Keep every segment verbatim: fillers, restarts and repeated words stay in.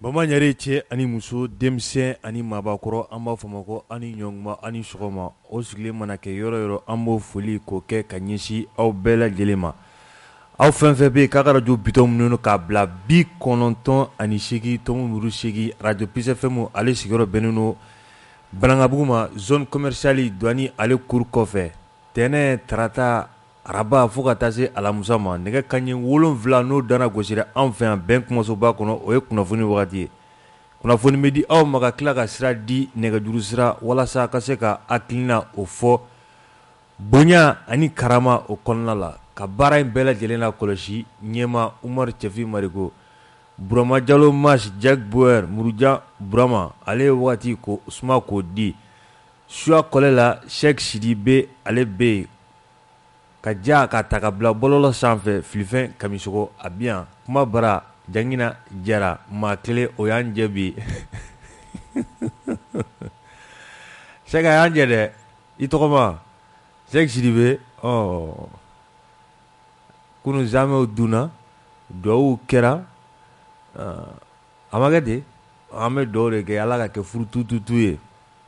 Bamanan yɛrɛ cɛ ani muso, denmisɛn ani maabakɔrɔ, an b'a fɔ o ma ko ani ɲɔgɔnma ani sɔgɔma. O sigilen mana kɛ yɔrɔ yɔrɔ, an b'o foli k'o kɛ ka ɲɛsin aw bɛɛ lajɛlen ma. Aw fɛn fɛn bɛ k'a ka radio bitɔn minnu k'a bila bi kɔnɔntɔn ani seegin tɔmuru seegin, Radio Peace F M ale sigiyɔrɔ bɛnnen don Banankabugu ma, zone commerciale Douani ale cour kɔfɛ. Tɛnɛ, Tarata, Araba fo ka taa se Alamusa ma, nɛgɛ kaɲɛ wolonwula n'o dana gosira an fɛ yan bɛn kumasoba kɔnɔ, o ye kunnafoni wagati ye. Kunnafoni bɛ di aw ma ka tila ka sira di nɛgɛjuru sira walasa a ka se ka hakilina o fɔ bonya ani karama o kɔnɔna la, ka baara in bɛɛ lajɛlen la kɔlɔsi ɲɛma Umaru Cɛfi Mariko, Burama Jalo Mas, Jack Boer, Muruja Burama, ale ye wagati ko Usuma k'o di. Suya kɔlɛ la Sheikh Sidibe ale bɛ yen. Ka ja ka ta ka bila bɔlɔlɔ sanfɛ Filifɛn Kamisogo a bɛ yan, kuma bara Jangina Jara maa kelen o y'an jɛ bi. Sheikh a y'an jɛ dɛ, i tɔgɔ ma Sheikh Sidibe, ɔ kunu zamɛw dunna, duwawu kɛra, a ma kɛ ten, an bɛ duwawu de kɛ Ala ka kɛ furu tututu ye,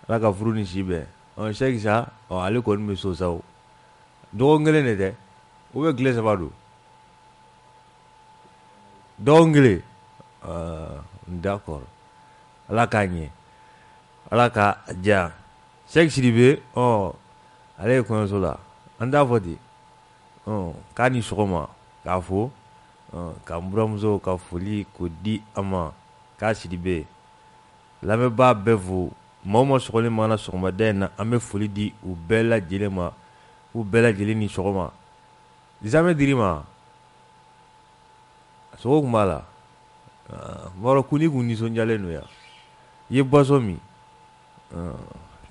Ala ka furu ni si bɛn. Ɔ Sheikh sa, ɔ ale kɔni bɛ so sa o. Dɔgɔkun kelen de tɛ, ou bien tile saba don. Dɔgɔkun kelen, euh, d'accord. Ala k'a ɲɛ, Ala k'a diya. Sheikh Sidibe, ɔ ale ye kɔɲɔso la, an t'a fɔ ten, ɔ k'a ni sɔgɔma, k'a fo, ɔ ka n buramuso ka foli k'o di a ma, k'a Sidibe. Lamɛnbaa bɛɛ fo, maa o maa sɔgɔlen b'an na sɔgɔmada in na, an bɛ foli di u bɛɛ lajɛlen ma. Ou bella jeli ni sogoma jamais dirima sogo kumala moro kuni kuni sonjale no ya ye bosomi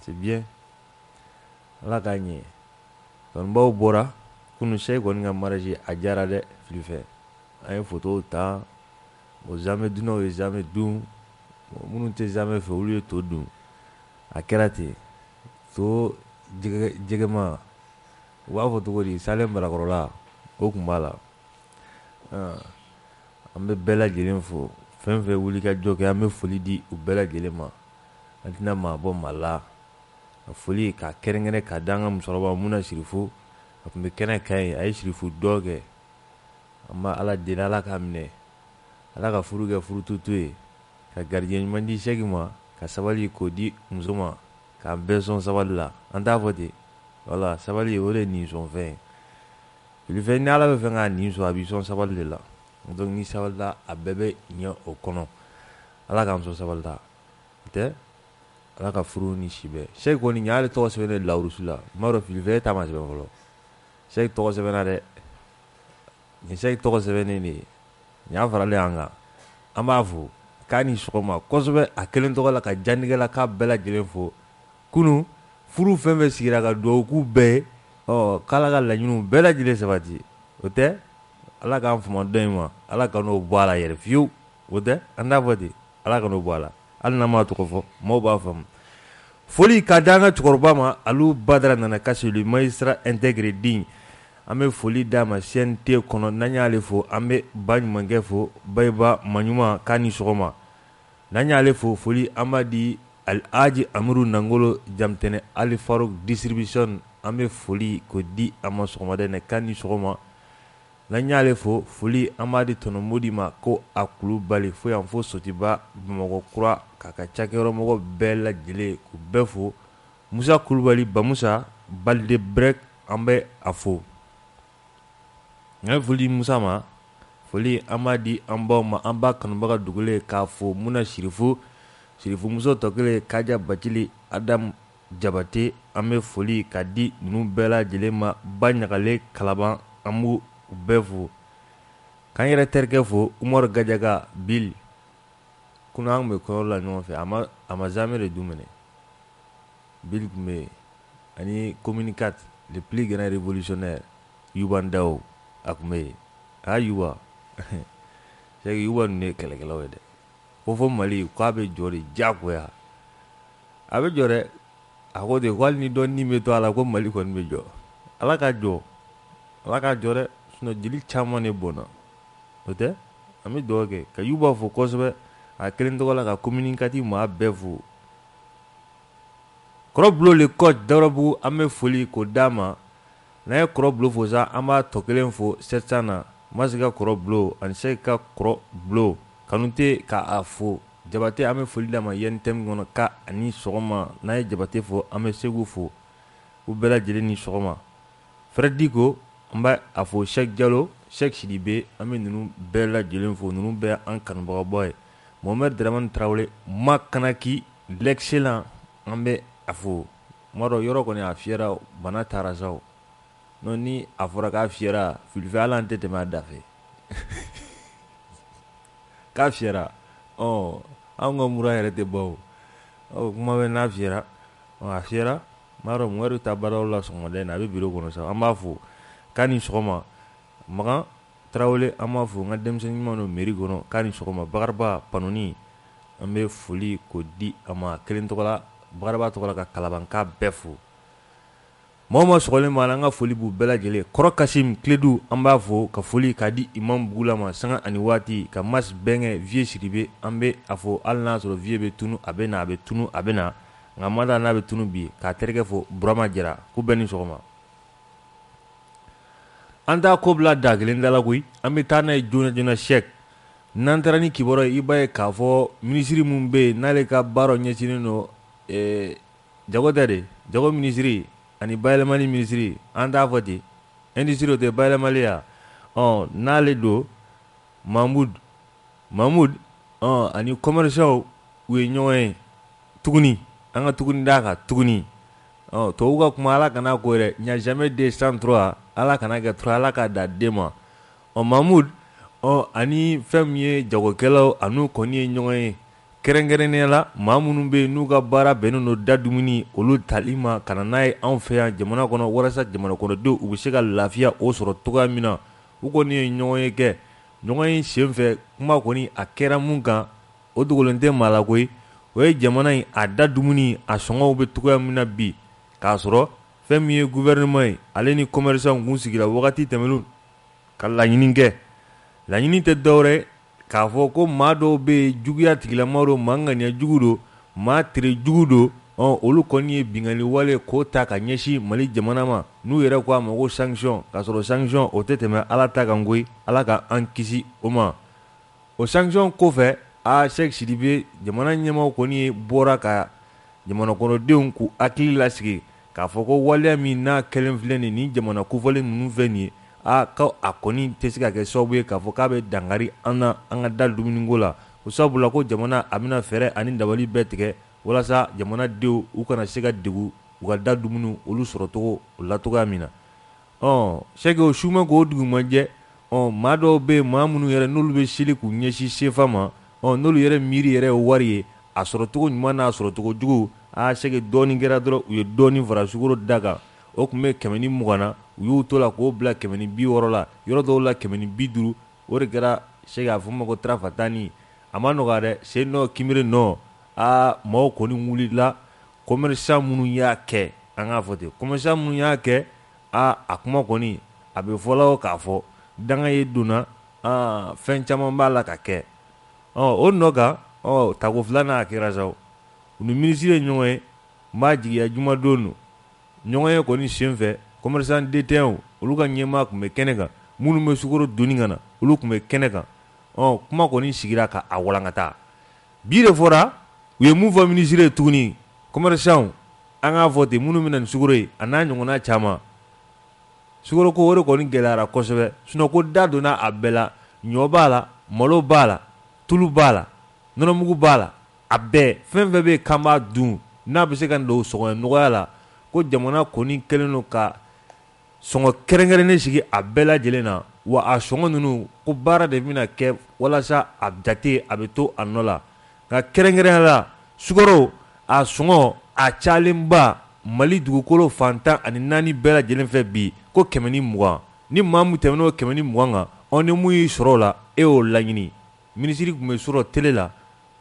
c'est bien la gagné ton baw bora kunu sey gon nga maraji ajara de flife ay photo ta o jamais du no jamais du munu te jamais fait au lieu to du akerate to jegema wa fɔ togo di Salem Barakɔrɔla o kun b'a la. An bɛ bɛɛ lajɛlen fo, fɛn fɛn wuli ka jɔ kɛ an bɛ foli di u bɛɛ lajɛlen ma, an tɛna maa bɔ maa la. A foli k'a kɛrɛnkɛrɛn k'a di an ka musokɔrɔba mun na sirifo, a tun bɛ kɛnɛ kan ye, a ye sirifo dɔ kɛ. An b'a Ala deli Ala k'a minɛ, Ala ka furu kɛ furu tutu ye, ka garijɛ ɲuman di Sheikh ma, ka sabali k'o di muso ma, k'an bɛɛ sɔn sabali la, an t'a fɔ ten. Voilà, sabali o de ni son fɛn. Filifɛn ni Ala bɛ fɛ k'a ni sɔn, a b'i sɔn sabali de la. Donc ni sabali la, a bɛɛ bɛ ɲɛ o kɔnɔ. Ala k'an sɔn sabali la, tɛ Ala ka furu ni si bɛn. Sheikh kɔni ɲa ale tɔgɔ sɛbɛnnen lawurusi la, n b'a dɔn Filifɛn ta ma sɛbɛn fɔlɔ. Sheikh tɔgɔ sɛbɛnna dɛ, nin Sheikh tɔgɔ sɛbɛnnen de ye, ɲa faralen an kan. An b'a fo k'a ni sɔgɔma kosɛbɛ, a kelen tɔgɔ la ka janinigɛla k'a bɛɛ lajɛlen fo. Kunu furu fɛn fɛn sigira ka duwawu k'u bɛɛ ye, ɔ k'Ala ka laɲiniw bɛɛ lajɛlen sabati, o tɛ Ala k'an fama dɔ in ma, Ala ka n'o bɔ a la yɛrɛ fiyewu, o tɛ an t'a fɔ ten, Ala ka n'o bɔ a la, hali n'an m'a tɔgɔ fɔ maaw b'a faamu. Foli ka di an ka cɛkɔrɔba ma, Alu Badara nana kasi le magistrat intégré digne, an bɛ foli d'a ma C N T kɔnɔ, n'an y'ale fo an bɛ ba ɲumankɛ fo, Bayiba Maɲuma k'a ni sɔgɔma, n'an y'ale fo foli an b'a di Alhaji Amuru Nangolo Jamtene Ali Farouk Distribution, an bɛ foli k'o di a ma sɔgɔmada in na, k'a ni sɔgɔma, n'an y'ale fo foli an b'a di Tɔnɔ Modi ma ko a kulu bali fo yan fo Sotiba Bamakɔ kura, k'a ka cakɛyɔrɔ mɔgɔ bɛɛ lajɛlen k'u bɛɛ fo. Musa Kulubali Bamusa Balde Brek an bɛ a fo. N'an foli Musa ma, foli an b'a di an baw ma, an b'a kanubaga dogolen k'a fo, Muna Sirifu Sirifu Muso Tɔkele Kaja Batili Adam Jabate, an bɛ foli ka di ninnu bɛɛ lajɛlen ma, Ba Ɲagale Kalaban an b'u bɛɛ fo. K'an yɛrɛ terikɛ fo, Umaru Gajaga Bill, kunun an bɛ kɔɲɔ la ɲɔgɔn fɛ, a ma a ma zamɛ de du minɛ. Bill tun bɛ yen, ani Communicat le plus grand révolutionnaire Yuba Ndao a tun bɛ yen. A Yuba Sheikh Yuba ninnu ye kɛlɛkɛlaw ye dɛ. Fo Mali k'a bɛ jɔ de diyagoya, a bɛ jɔ dɛ, a ko ten ko hali ni dɔɔnin bɛ to a la ko Mali kɔni bɛ jɔ. Ala ka jɔ, Ala ka jɔ dɛ, sinon jeli caman de bɔnna, o tɛ an bɛ dugawu kɛ ka Yuba fo kosɛbɛ, a kelen tɔgɔ la ka communicati maa bɛɛ fo kɔrɔbulo le coach Dɔrɔbu an bɛ foli ko d'a ma n'a ye kɔrɔbulo fo sa an b'a tɔ kelen fo sept cents na Masika kɔrɔbulo ani Seka kɔrɔbulo Kanute ka a fo Jabate an bɛ foli d'a ma yanni thème kɔnɔ ka ani sɔgɔma n'a ye Jabate fo an bɛ Segu fo u bɛɛ lajɛlen ni sɔgɔma Freddy ko an b'a a fo Cheikh Diallo Cheikh Sidibe an bɛ ninnu bɛɛ lajɛlen fo ninnu bɛɛ an kanubagabɔ ye Mohamed Dramane Traoré Makanaki l'excellent an bɛ a fo maro yɔrɔ kɔni a fiyɛra bana taara sa o n'o ni a fɔra k'a fiyɛra filifɛ hali an tɛ tɛmɛ a da fɛ k'a fiyɛra ɔ anw ka mura yɛrɛ tɛ bɔ o kuma bɛ n'a fiyɛra a fiyɛra maro mun wɛrɛ ta baaraw la sɔgɔmada in na a bɛ biro kɔnɔ sa an b'a fo k'a ni sɔgɔma Makan Traoré an b'a fo n ka denmisɛnnin ɲuman don mairie kɔnɔ k'a ni sɔgɔma Bakariba Panoni an bɛ foli k'o di a ma kelen tɔgɔ la Bagaraba tɔgɔ la ka Kalabanka bɛɛ fo mɔgɔ ma sɔgɔlen ma an ka foli b'u bɛɛ lajɛlen Kɔrɔ Kasim Kledu an b'a fo ka foli ka di Imam Bugula ma sanga ani waati ka Mas Bɛnkɛ Vieux Siribe an bɛ a fo hali n'a sɔrɔ Vieux bɛ tunu a bɛ na a bɛ tunu a bɛ na nka ma da n'a bɛ tunu bi k'a terikɛ fo Burama Jara k'u bɛɛ ni sɔgɔma an t'a ko bila da kelen da la koyi an bɛ taa n'a ye joona joona Cheikh n'an taara ni kibaru ye i b'a ye k'a fɔ minisiri min bɛ yen n'ale ka baara ɲɛsinnen don Eh, jago tare jago ministry ani baylemani ministry anda foti industry de baylemalia on oh, naledo mahmoud mahmoud on oh, ani commercial we nyoe tuguni anga tuguni daka tuguni on oh, touga kuma ala kana kore nya jamais deux cent trois ala kana ga trois ala ka da dema on oh, mahmoud on oh, ani fermier jago kelo anu koni nyoe Kerengerenela maamunu be n'u ka baara bɛnnen don da dumuni olu tali ma kana n'a ye anw fɛ yan jamana kɔnɔ walasa jamana kɔnɔdenw u bɛ se ka lafiya o sɔrɔ cogoya min na u kɔni ye ɲɔgɔn ye kɛ ɲɔgɔn ye sen fɛ kuma kɔni a kɛra mun kan o dogolen tɛ maa la koyi o ye jamana in a da dumuni a sɔngɔw bɛ cogoya min na bi k'a sɔrɔ fɛn min ye gouvernement ye ale ni commerçants kun sigira wagati tɛmɛnenw ka laɲini kɛ laɲini tɛ dɔwɛrɛ k'a fɔ ko maa dɔw bɛ juguya tigilama do maa ŋaniya jugu do maa tere jugu do ɔ olu kɔni ye binkani wale k'o ta ka ɲɛsin Mali jamana ma n'u yɛrɛ ko a ma ko sanction k'a sɔrɔ sanction o tɛ tɛmɛ ala ta kan koyi ala ka an kisi o ma o sanction kɔfɛ a Cheikh Sidibe jamana ɲɛmaaw kɔni ye bɔra ka jamana kɔnɔdenw k'u hakili lasigi k'a fɔ ko waleya min n'a kelen filɛ nin ni jamana kofɔlen ninnu fɛ nin ye a ka a kɔni tɛ se ka kɛ sababu ye k'a fɔ k'a bɛ dangari an na an ka da dumuniko la o sabula ko jamana a bɛna fɛɛrɛ ani dabali bɛɛ tigɛ walasa jamanadenw u kana se ka degu u ka da dumuni olu sɔrɔcogo o la cogoya min na ɔ sɛgɛ o sumɛ k'o dugumajɛ ɔ maa dɔw bɛ yen maa minnu yɛrɛ n'olu bɛ seli k'u ɲɛsin sefa ma ɔ n'olu yɛrɛ miiri yɛrɛ o wari ye a sɔrɔcogo ɲuman n'a sɔrɔcogo jugu a sɛgɛ dɔɔni kɛra dɔrɔn u ye dɔɔni fara sukaro da kan o tun bɛ kɛmɛ ni mugan na u y'u to la k'o bila kɛmɛ ni bi wɔɔrɔ la yɔrɔ dɔw la kɛmɛ ni bi duuru o de kɛra se k'a fɔ ma ko tarafatani a ma nɔgɔya dɛ se nɔ kimiri nɔ aa maaw kɔni wulila commerçant minnu y'a kɛ an k'a fɔ ten commerçant minnu y'a kɛ aa a kuma kɔni a bɛ fɔ la o k'a fɔ danga ye donna aa fɛn caman b'a la ka kɛ ɔ o nɔ kan ɔ tako filanan a kɛra sa o u ni minisiri ye ɲɔgɔn ye n b'a jigiya jumadon don ɲɔgɔn ye kɔni sen fɛ commerçant détaillant olu ka ɲɛmaa tun bɛ kɛnɛ kan minnu bɛ sukaro doni ka na olu tun bɛ kɛnɛ kan ɔ kuma kɔni sigira ka a walankata bi de fɔra u ye mun fɔ minisiri ye tuguni commerçant an k'a fɔ ten minnu bɛ na ni sukaro ye a n'a ɲɔgɔnna caman sukaro ko o de kɔni gɛlɛyara kosɛbɛ sinɔn ko da donna a bɛɛ la ɲɔ b'a la malo b'a la tulu b'a la nɔnɔmugu b'a la a bɛɛ fɛn fɛn bɛ yen k'an b'a dun n'a bɛ se ka don sɔgɔɲɛ nɔgɔya la ko jamana kɔni kɛlen don ka sɔngɔ kɛrɛnkɛrɛnnen sigi a bɛɛ lajɛlen na wa a sɔngɔ ninnu ko baara de bɛna kɛ walasa a jate a bɛ to a nɔ la nka kɛrɛnkɛrɛnnenya la sukaro a sɔngɔ a cayalenba Mali dugukolo fan tan ani naani bɛɛ lajɛlen fɛ bi ko kɛmɛ ni mugan ni maa min tɛmɛna o kɛmɛ ni mugan kan aw ni mun y'i sɔrɔ o la e y'o laɲini minisiri tun bɛ sɔrɔ tele la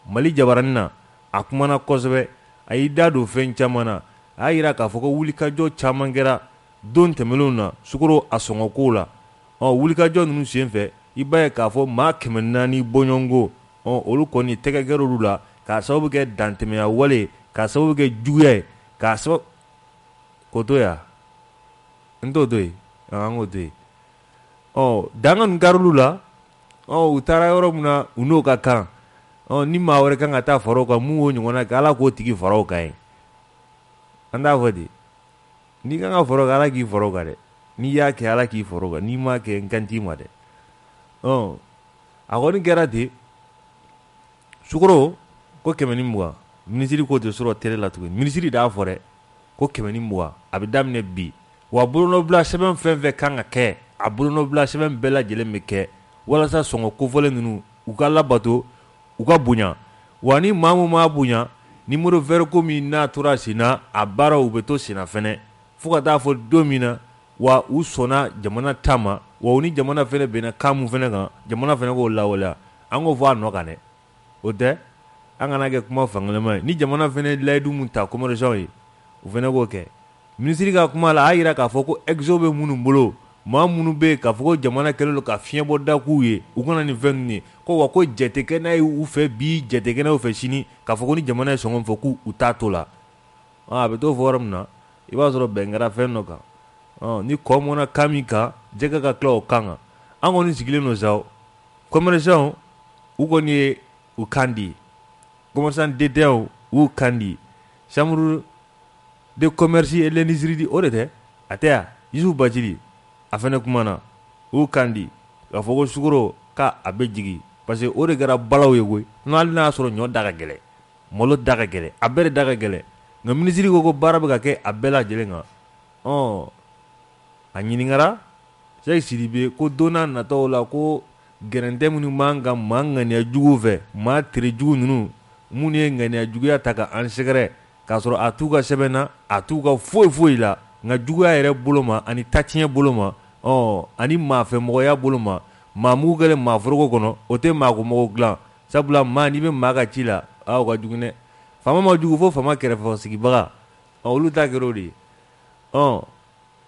Mali jabaranin na a kumana kosɛbɛ a y'i da don fɛn caman na a y'a jira k'a fɔ ko wulikajɔ caman kɛra don tɛmɛnenw na sukaro a sɔngɔko la ɔ wulikajɔ ninnu senfɛ i b'a ye k'a fɔ maa kɛmɛ naani bɔɲɔgɔnko ɔ olu kɔni tɛgɛ gɛrɛ olu la k'a sababu kɛ dantɛmɛya wale k'a sababu kɛ juguya ye k'a sababu ko to ya n t'o to ye an k'o to ye ɔ danga ninnu kari olu la ɔ u taara yɔrɔ min na u n'o ka kan ɔ ni maa wɛrɛ kan ka taa fara o kan mun y'o ɲɔgɔnna kɛ ala k'o tigi fara o kan ye an t'a fɔ de n'i kan ka fara o kan ala k'i fara o kan dɛ n'i y'a kɛ ala k'i fara o kan n'i m'a kɛ n kan t'i ma dɛ ɔ a kɔni kɛra ten sukoro ko kɛmɛ ni mugan minisiri ko tɛ sɔrɔ télé la tuguni minisiri d'a fɔ dɛ ko kɛmɛ ni mugan a bɛ daminɛ bi wa bolonɔbila sɛbɛn fɛn fɛn kan ka kɛ a bolonɔbila sɛbɛn bɛɛ lajɛlen bɛ kɛ walasa sɔngɔ kofɔlen ninnu u ka labato u ka bonya wa ni maa min m'a bonya numéro vert ko min n'a tora sen na a baaraw u bɛ to sen na fɛnɛ fo ka taa fɔ don min na wa u sɔnna jamana ta ma wa u ni jamana fɛnɛ bɛnna kan mun fɛnɛ kan jamana fɛnɛ k'o lawaleya an k'o fɔ a nɔ kan dɛ o tɛ an kana kɛ kuma fangalama ye ni jamana fɛnɛ layidu mun ta commerçant ye u fɛnɛ k'o kɛ minisiri ka kuma la a y'a yira k'a fɔ ko exo bɛ minnu bolo maa minnu bɛ yen k'a fɔ ko jamana kɛlen don ka fiɲɛbɔ da k'u ye u kana nin fɛn ninnu ye ko wa ko jatekɛ n'a ye u fɛ bi jatekɛ n'a y'u fɛ sini k'a fɔ ko ni jamana ye sɔngɔ fɔ k'u t'a to la a bɛ t'o fɔ yɔrɔ min na i b'a sɔrɔ bɛn kɛra fɛn dɔ kan ni kɔ mɔnna kan min kan jɛgɛ ka tila o kan kan an kɔni sigilen don sa o commerçants u kɔni ye u kan di commerçants détaillants u y'u kan di chambre de commerce et l'industrie di o de tɛ a tɛ yan Yusuf Bacili a fɛnɛ kuma na u y'u kan di k'a fɔ ko sukoro k'a a bɛ jigin parce que o de kɛra balaw ye koyi n'ale n'a sɔrɔ ɲɔ da ka gɛlɛn malo da ka gɛlɛn a bɛɛ de da ka gɛlɛn nka minisiri ko ko baara bɛ ka kɛ a bɛɛ lajɛlen kan ɔn a ɲininkara Cheikh Sidibe ko don n'a nataw la ko gɛrɛntɛ minnu b'an kan maa ŋaniya jugu fɛ maa tere jugu ninnu minnu ye ŋaniya juguya ta ka an sɛgɛrɛ k'a sɔrɔ a t'u ka sɛbɛn na a t'u ka foyi foyi la nka juguya yɛrɛ bolo ma ani tatiɲɛ bolo ma ɔn ani maafɛmɔgɔya bolo ma maa mugu kɛlen maa foroko kɔnɔ o tɛ maakomɔgɔ dilan sabula maa n'i bɛ maa ka ci la a o ka jugu dɛ faama ma jugu fo faama kɛrɛfɛsigibaga ɔn olu ta kɛra o de ye ɔn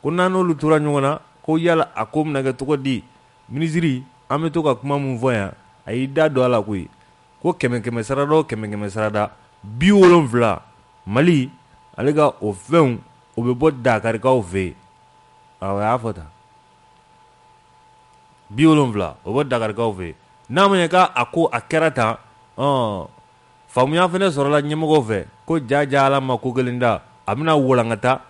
ko n'an n'olu tora ɲɔgɔn na ko yala a ko bɛna kɛ cogo di minisiri an bɛ to ka kuma mun fɔ yan a y'i da don a la koyi ko kɛmɛ kɛmɛ sara dɔ kɛmɛ kɛmɛ sara da bi wolonfila Mali ale ka o fɛnw o bɛ bɔ Dakarikaw fɛ yen awɔ a y'a fɔ tan bi wolonfila o bɛ bɔ Dakarikaw fɛ yen n'a ma ɲɛ k'a ko a kɛra tan ɔn faamuya fɛnɛ sɔrɔla ɲɛmɔgɔw fɛ ko ja ja Ala ma ko kelen da a bɛna walankata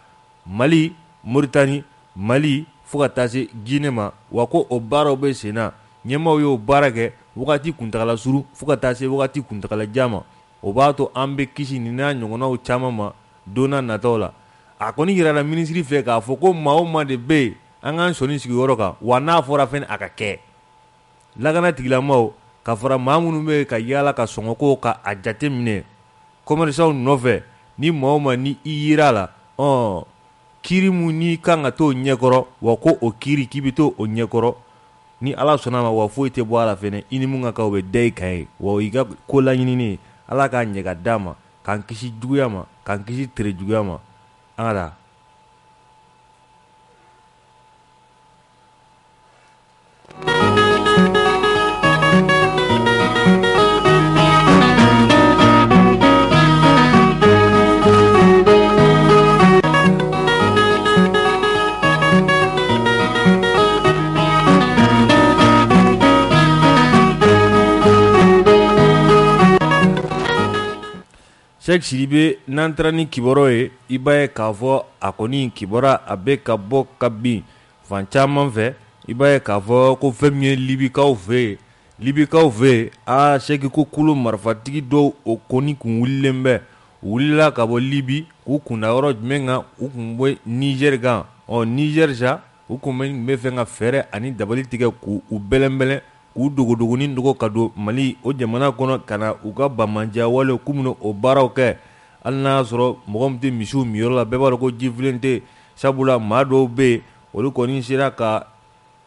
Mali Mauritanie Mali fo ka taa se Guinée ma wa ko o baaraw bɛ sen na ɲɛmaaw y'o baara kɛ wagati kuntagala surun fo ka taa se wagati kuntagala jan ma o b'a to an bɛ kisi nin n'a ɲɔgɔnnaw caman ma don n'a nataw la a kɔni yirala minisiri fɛ k'a fɔ ko maa o maa de bɛ yen an k'an sɔnni sigiyɔrɔ kan wa n'a fɔra fɛnɛ a ka kɛ lakana tigilamaw ka fara maa minnu bɛ yen ka yaala ka sɔngɔko ka a jateminɛ commerçants nɔfɛ ni maa o maa ni i yera a la ɔn kiri mun n'i kan ka t'o ɲɛkɔrɔ wa ko o kiri k'i bɛ t'o ɲɛkɔrɔ ni ala sɔnna ma wa foyi tɛ bɔ a la fɛnɛ i ni mun ka kan o bɛ da i kan ye wa i ka ko laɲinini ala k'a ɲɛ ka d'a ma k'an kisi juguya ma k'an kisi tere juguya ma an ka taa. Cheikh Sidibe n'an taara ni kibaruyaw ye i b'a ye k'a fɔ a kɔni kibaruya a bɛ ka bɔ ka bin fan caman fɛ i b'a ye k'a fɔ ko fɛn min ye libikaw fɛ yen libikaw fɛ yen aa Cheikh ko kolo marifatigi dɔw o kɔni kun wulilen bɛ u wulila ka bɔ Libi k'u kunda yɔrɔ jumɛn kan u kun bɛ Niger kan ɔ Niger sa u kun bɛ fɛ ka fɛɛrɛ ani dabali tigɛ k'u bɛlɛnbɛlɛn k'u dogodogoni dogo ka don Mali o jamana kɔnɔ ka na u ka banbanja wale k'u minɛ o baaraw kɛ hali n'a y'a sɔrɔ mɔgɔ min tɛ misiw miyɔrɔ la bɛɛ b'a dɔn ko jifilen tɛ sabula maa dɔw bɛ yen olu kɔni sera ka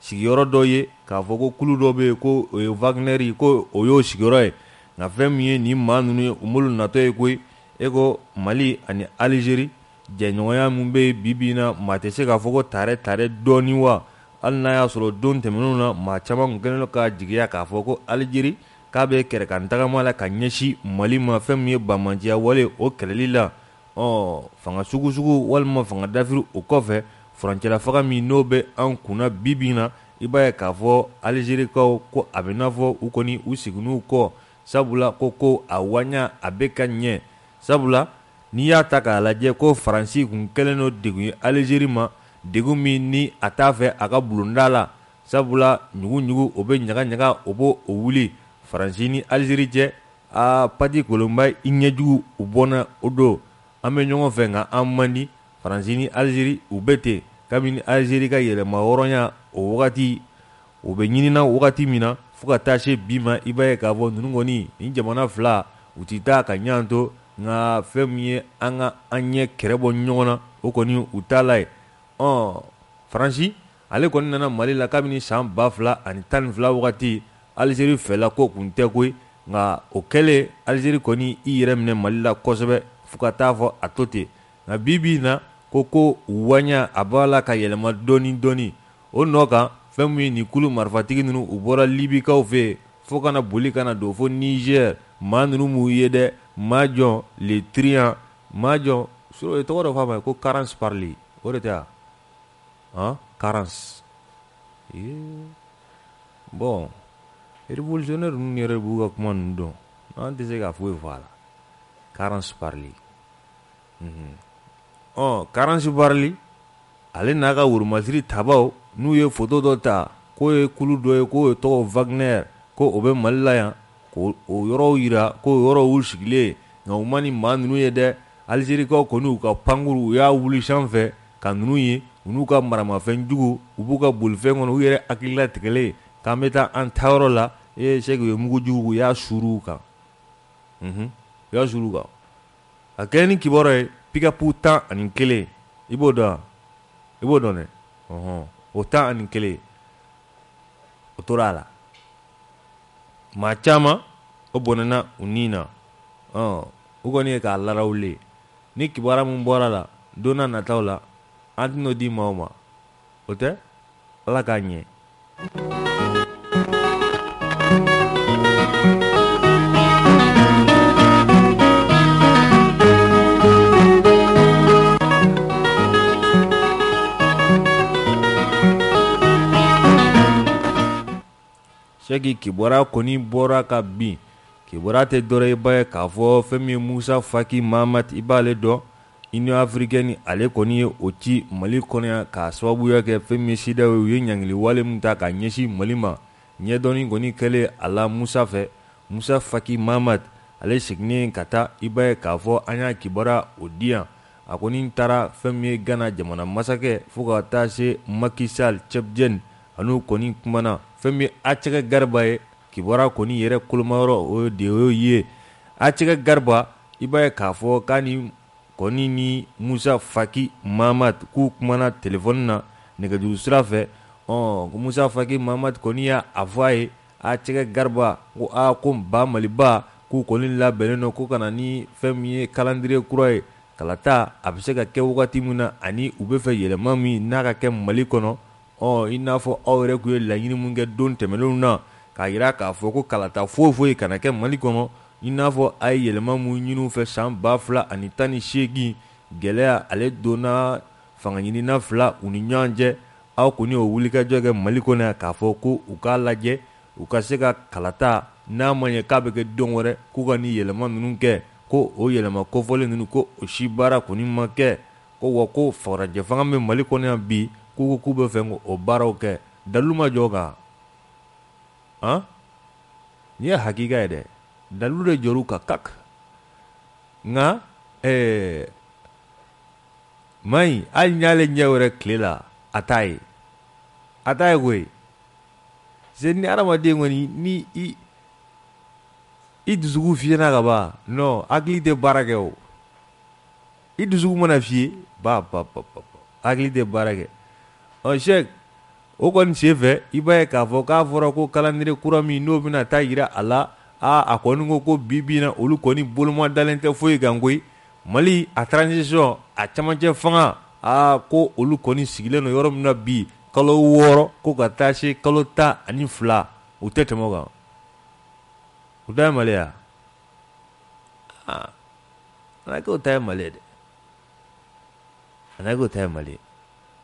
sigiyɔrɔ dɔ ye k'a fɔ ko kulu dɔ bɛ yen ko o ye Wagner ko o y'o sigiyɔrɔ ye nka fɛn min ye nin maa ninnu ye u m'olu natɔ ye koyi e ko Mali ani Alizeri jɛɲɔgɔnya min bɛ yen bi bi in na maa tɛ se k'a fɔ ko tare tare dɔɔnin wa hali n'a y'a sɔrɔ don tɛmɛnenw na maa caman kun kɛlen don ka jigiya k'a fɔ ko Alijeri k'a bɛ kɛlɛ kan tagama la ka ɲɛsin Mali ma fɛn min ye bamadiya wale o kɛlɛli la ɔ fanga sugusugu walima fanga dafiri o kɔfɛ frontière faga min n'o bɛ an kunna bibi na i b'a ye k'a fɔ Algérikaw ko a bɛ n'a fɔ u kɔni u siginu kɔ sabula ko ko a wanya a bɛ ka ɲɛ sabula n'i y'a ta k'a lajɛ ko Faransi kun kɛlen no degun ye Algérie ma degun min ni a t'a fɛ a ka bulonda la sabula ɲuguɲugu o bɛ ɲagaɲaga o b'o o wuli Faransi ni Algérie cɛ a Pati Kolomba i ɲɛjugu u bɔnna o don an bɛ ɲɔgɔn fɛ nka an man di Faransi ni Algérie u bɛ ten kabini Algérie ka yɛlɛma hɔrɔnya o wagati u bɛ ɲinina wagati min na fo ka taa se bi ma i b'a ye k'a fɔ ninnu kɔni nin jamana fila u ti taa ka ɲɔgɔn to nka fɛn min ye an ka an ɲɛ kɛrɛ bɔ ɲɔgɔn na o kɔni u t'a la ye ɔn Faransi ale kɔni nana Mali la kabini san ba fila ani tan ni fila wagati Algérie fɛla ko kun tɛ koyi nka o kɛlen Algérie kɔni i yɛrɛ minɛ Mali la kosɛbɛ fo ka taa fɔ a to ten nka bibi na ko ko wanya a b'a la ka yɛlɛma dɔɔni dɔɔni o nɔ kan fɛn min ye nin kulu marifatigi ninnu u bɔra Libikaw fɛ yen fo kana boli kana don fo Niger maa ninnu m'u ye dɛ maa jɔn le trian maa jɔn surɔ ye tɔgɔ dɔ f'a ma ko carence parler o de tɛ a han carence ee bon révolutionnaire ninnu yɛrɛ b'u ka kuma ninnu dɔn an tɛ se ka foyi fɔ a la carence parler ɔn carence parler ale n'a ka woromasiri tabaw n'u ye photo dɔ ta ko ye kulu dɔ ye ko ye tɔgɔ Wagner ko o bɛ Mali la yan ko o yɔrɔw yira ko yɔrɔw sigilen nka u ma ni maa ninnu ye dɛ Algérikaw kɔni u ka pankuru u y'a wuli sanfɛ ka ninnu ye u n'u ka maramafɛn jugu u b'u ka bolifɛn kɔnɔ u yɛrɛ hakilila tigɛlen k'an bɛ taa an taayɔrɔ la e Seku ye mugu jugu u y'a suru u kan unhun u y'a suru u kan a kɛra ni kibaruya ye pikapu tan ani kelen i b'o dɔn i b'o dɔn dɛ ɔhɔn o tan ani kelen o tora a la maa caman o bɔnɛna u ni na ɔn u kɔni ye k'a larawule ni kibaruya min bɔra la don n'a nataw la an tɛ n'o di maaw ma o tɛ Ala k'a ɲɛ. Seki kibaruya kɔni bɔra ka bin kibaruya tɛ dɔwɛrɛ ye ba ye k'a fɔ fɛn min ye Musa Faki Mahamat i b'ale dɔn Union Africaine ale kɔni ye o ci Mali kɔnɔ yan k'a sababuya kɛ fɛn min ye sida ye u ye ɲangili wale min ta ka ɲɛsin Mali ma ɲɛdɔnni kɔni kɛlen a la Musa fɛ Musa Faki Mahamat ale seginnen ka taa i b'a ye k'a fɔ an y'a kibaruya o di yan a kɔni taara fɛn min ye Ghana jamana masakɛ fo ka taa se Macky Sall Cheptegei an'u kɔni kumana fɛn min Acɛkɛ Garba ye kibaruya kɔni yɛrɛ kolomayɔrɔ o de y'o ye Acɛkɛ Garba i b'a ye k'a fɔ k'a ni kɔni ni Musa Faki Mahamat k'u kumana telefɔni na nɛgɛjuru sira fɛ ɔn Musa Faki Mahamat kɔni y'a a fɔ a ye Acɛkɛ Garba ko a ko n ba Maliba k'u kɔni labɛnnen don ko ka na ni fɛn min ye calendrier kura ye kalata a bɛ se ka kɛ wagati min na ani u bɛ fɛ yɛlɛma min n'a ka kɛ Mali kɔnɔ ɔn i n'a fɔ aw yɛrɛ tun ye laɲini mun kɛ don tɛmɛnenw na k'a yira k'a fɔ ko kalata foyi foyi kana kɛ Mali kɔnɔ i n'a fɔ a ye yɛlɛma mun ɲini u fɛ san ba fila ani tan ni seegin gɛlɛya ale donna fanga ɲinina fila u ni ɲɔgɔn cɛ aw kɔni y'o wulikajɔ kɛ Mali kɔnɔ yan k'a fɔ ko u k'a lajɛ u ka se ka kalata n'a ma ɲɛ k'a bɛ kɛ don wɛrɛ k'u ka nin yɛlɛma ninnu kɛ ko o yɛlɛma kofɔlen ninnu ko o si baara kɔni ma kɛ ko wa ko farajɛ fanga bɛ Mali kɔnɔ yan bi k'u ko k'u bɛ fɛ k'o baaraw kɛ dalilu ma jɔ o kan han nin ye hakika ye dɛ dalilu de jɔr'u kan kak nka ɛɛ Mayi hali n'ale ɲɛ wɛrɛ tile la a t'a ye a t'a ye koyi c'est ni hadamaden kɔni ni i i dusukun fiyɛna ka ban non hakili tɛ baara kɛ o i dusukun mana fiyɛ ba ba ba ba hakili tɛ baara kɛ. Ɔn Sɛki o kɔni senfɛ i b'a ye k'a fɔ k'a fɔra ko calendrier kura min n'o bɛna taa yira a la a a kɔni ko ko bi bi na olu kɔni boloma dalen tɛ foyi kan koyi Mali a transition a camancɛ fanga a ko olu kɔni sigilen don yɔrɔ min na bi kalo wɔɔrɔ ko ka taa se kalo tan ani fila u tɛ tɛmɛ o kan Utai malaya. Ah, anak utai malade. Anak utai malade.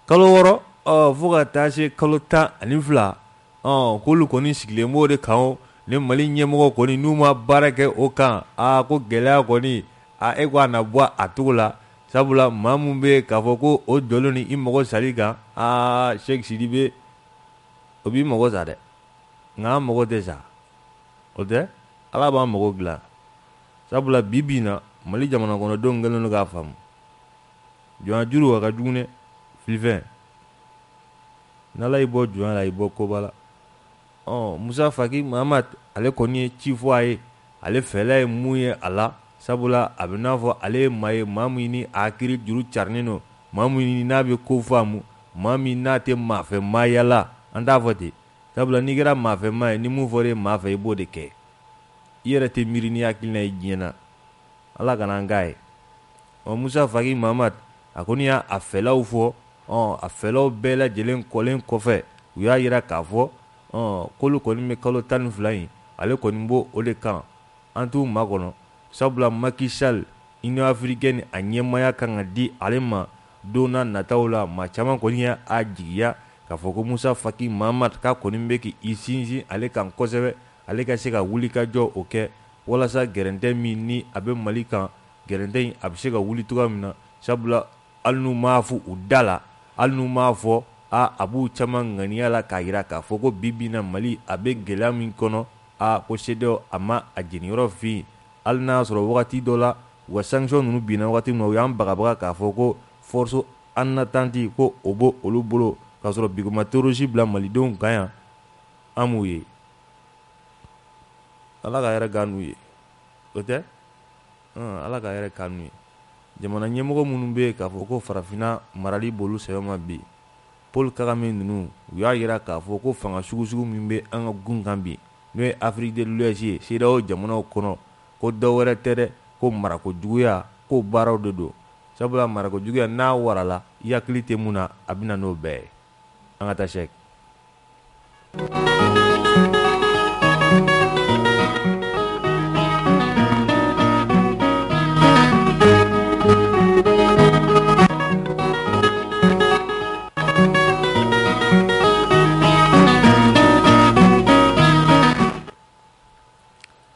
Kalau orang ah fuga tashi kalau tak anifla ah kulu koni siklemo de kau ne malinye mo koni numa barake oka ah ko gela koni ah ekwa na bua atula sabula mamumbe kafoko odoloni imoko saliga ah Sheikh Sidibe obi moko zade nga moko deja ode alaba moko gla sabula bibina mali jamana kono dongelo no gafam jona juru waka dune filvin nala ibo jona la ibo kobala oh Musa Faki Muhammad ale koni chifoye ale fele muye ala sabula abinafo ale maye mamini akiri juru charnino mamini nabe kofamu mami nate mafe mayala andavote sabula nigera mafe may ni muvore mafe ibodeke yere te mirini akilna igena ala kana ngai o Musa Faki Muhammad akonia afela ufo on afela bela jelen kolen kofe uya yira kafo on kolu koni me kolo tan flying ale konimbo olekan antu magono sabula makishal ino africaine anyemaya kanga di alema dona nataula machama konia ajiya kafoko Musa Faki Muhammad ka konimbeki isinji ale kan kosebe ale ka seka wuli ka jo oke wala sa gerente mini abe malika gerente abe seka wuli tuka mina sabula alnu mafu udala alnu mafo a abu chama ngania la kaira kafoko bibina mali abe gelamin kono a posedo ama ajiniro fi alna soro wakati dola wa sanction nu bina wakati no yam bagabra kafoko forso anatanti ko obo olubolo kasoro bigomatologie bla mali don kaya amuye ala ga era ganuye ote ah ala ga era kanuye jamana nyemoko munumbe kafoko farafina marali bolu seyoma bi Paul Kagame nunu ya ira kafoko fanga sugusugu mimbe anga gungambi ne Afrique de l'Ouest sirao jamana kono ko dawara tere ko marako juguya ko baraw dodo sabula marako juguya na warala yakli temuna abina no be angata shek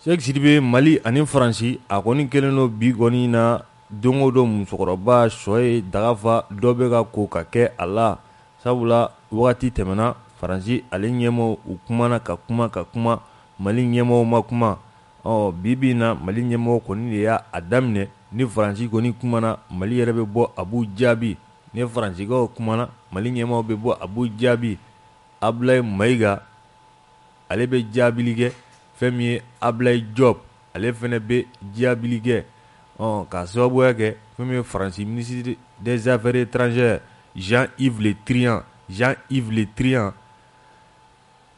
Sheikh Sidibe Mali anin Fransi akoni keleno bigoni na dongo do musokoroba soye dagafa dobega koka ke ala sabula wakati temena Fransi alinyemo ukumana kakuma kakuma Mali nyemo makuma oh bibi na Mali nyemo koni ya adamne ni Fransi koni kumana Mali yerebe bo Abu Dhabi ni Fransi go kumana Mali nyemo bebo Abu Dhabi Ablay Maiga alebe jabilige Femi Ablay Job ale fene be diabilige on kasobweke Femi Francis ministre des affaires étrangères Jean-Yves Le Drian Jean-Yves Le Drian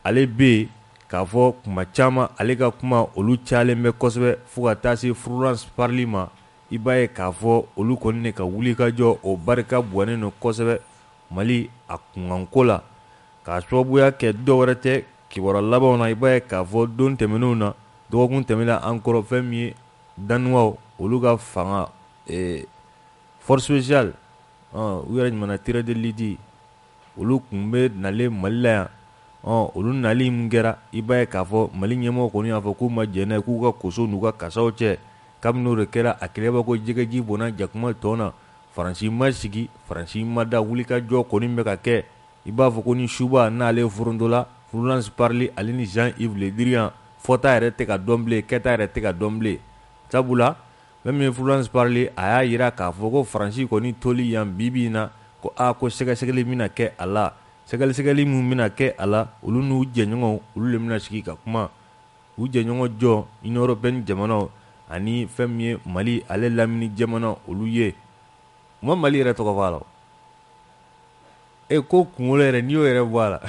ale be kafo kuma chama ale ka kuma olu chale me kosbe fugatasi France parlement ibaye kafo olu konne ka wuli ka jo o barka bwane no kosbe Mali akungankola kasobweke dorete kibora labo na ibaye kafo don temenuna dogun temela encore femi danwao oluga fanga e force special ah uira mana tira de lidi olukumbe nale malla ah olun nali mngera ibaye kafo malinyemo koni afoku majene kuka koso nuka kasoche kamno rekera akileba ko jigeji bona jakuma tona Francis Masigi Francis Mada ulika jo koni meka ke ibafo koni shuba nale furundola Roulance parli alini Jean-Yves Le Drian fota ere teka domble keta ere teka domble sabula même Roulance parli aya ira kafoko Francis koni toli yam bibina ko a ko sega segeli mina ke ala segeli segeli mu mina ke ala ulunu uje nyongo ulule mina shikika kuma uje nyongo jo in European jamano ani femye Mali ale lamini jamano uluye mo Mali ere toka wala e ko kumulere niyo ere wala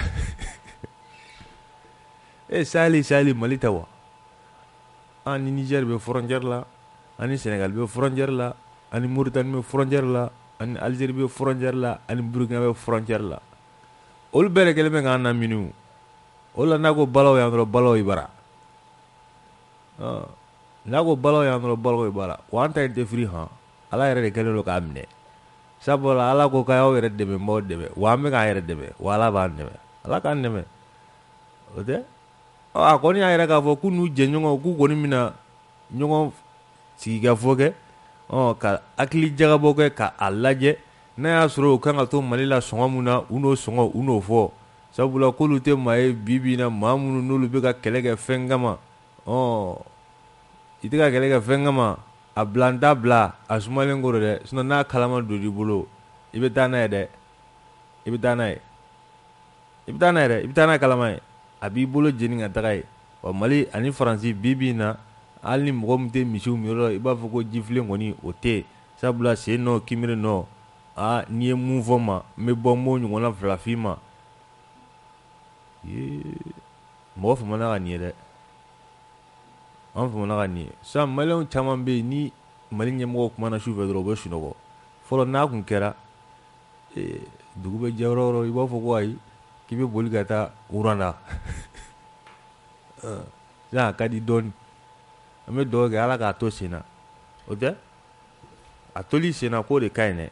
Eh sali sali malitawa ani Niger be frontière la ani Sénégal be frontière la ani Mauritanie be frontière la ani Algérie be frontière la ani Burkina be frontière la ol bere kele me ngana minu ola nago balaw ya ro balaw ibara Lago balo yang nol balo ibara. Wanta ente free ha. Ala ere dekane lo ka amne. Sabola ala ko kayo ere debe mod debe. Wame ka ere debe. Wala ban debe. Ala kan debe. Ode. A koni ere ka fo kunu jenyo ku koni mina nyongo siga foge. Oh ka akli jaga boke ka alaje. Na asro ka ngato malila songamuna uno songo uno fo. Sabula kolute mae bibi na mamunu nulu beka kelege fengama. Oh. Itika kelege fengama a blanda bla a sumalengoro de sino na kalama do di bolo ibetana de ibetana ibetana de ibetana kalama abi bolo jeninga takai wa mali ani franci bibi na ali mgomte michu miro iba foko jifle ngoni ote sabula se no kimire no a nie mouvement me bombo ngona flafima ye mo fuma na ni de an fama na gani san malon chaman be ni malin yamgo kuma na shuve dro be shino go folo na kun kera e dugube jawroro ibo foko ai kibe bolgata urana eh ya kadi don ame doge ala ka to sina ode atoli sina ko de kaine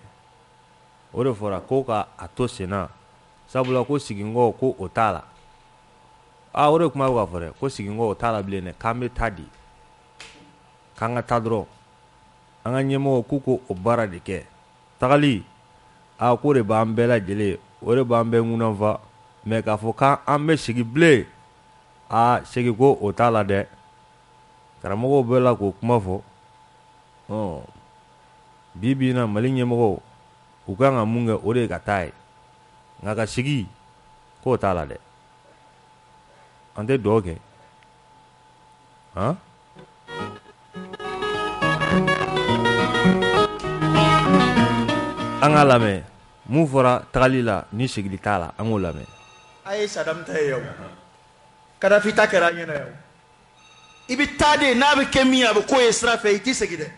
ore fora ko ka ato sina sabula ko sigingo ko otala a ore kuma wa fore ko sigingo otala blene kambe tadi kanga tadro anga nyemo kuko obara deke tagali a ko re bambela jele ore bambe munova me ka foka ambe sigi ble a sigigo otala de karamogo bela ko kuma fo oh bibi na malinye mogo ukanga munga ore gatai ngaka sigi ko otala de and the dog, eh? Huh? Angalame, Mufora, Talila, Nishigitala, Angulame. I said, I'm telling you. Kadafita Karayanel. Ibitade, Navi Kemi, Abuko, Strafe, Tisagide.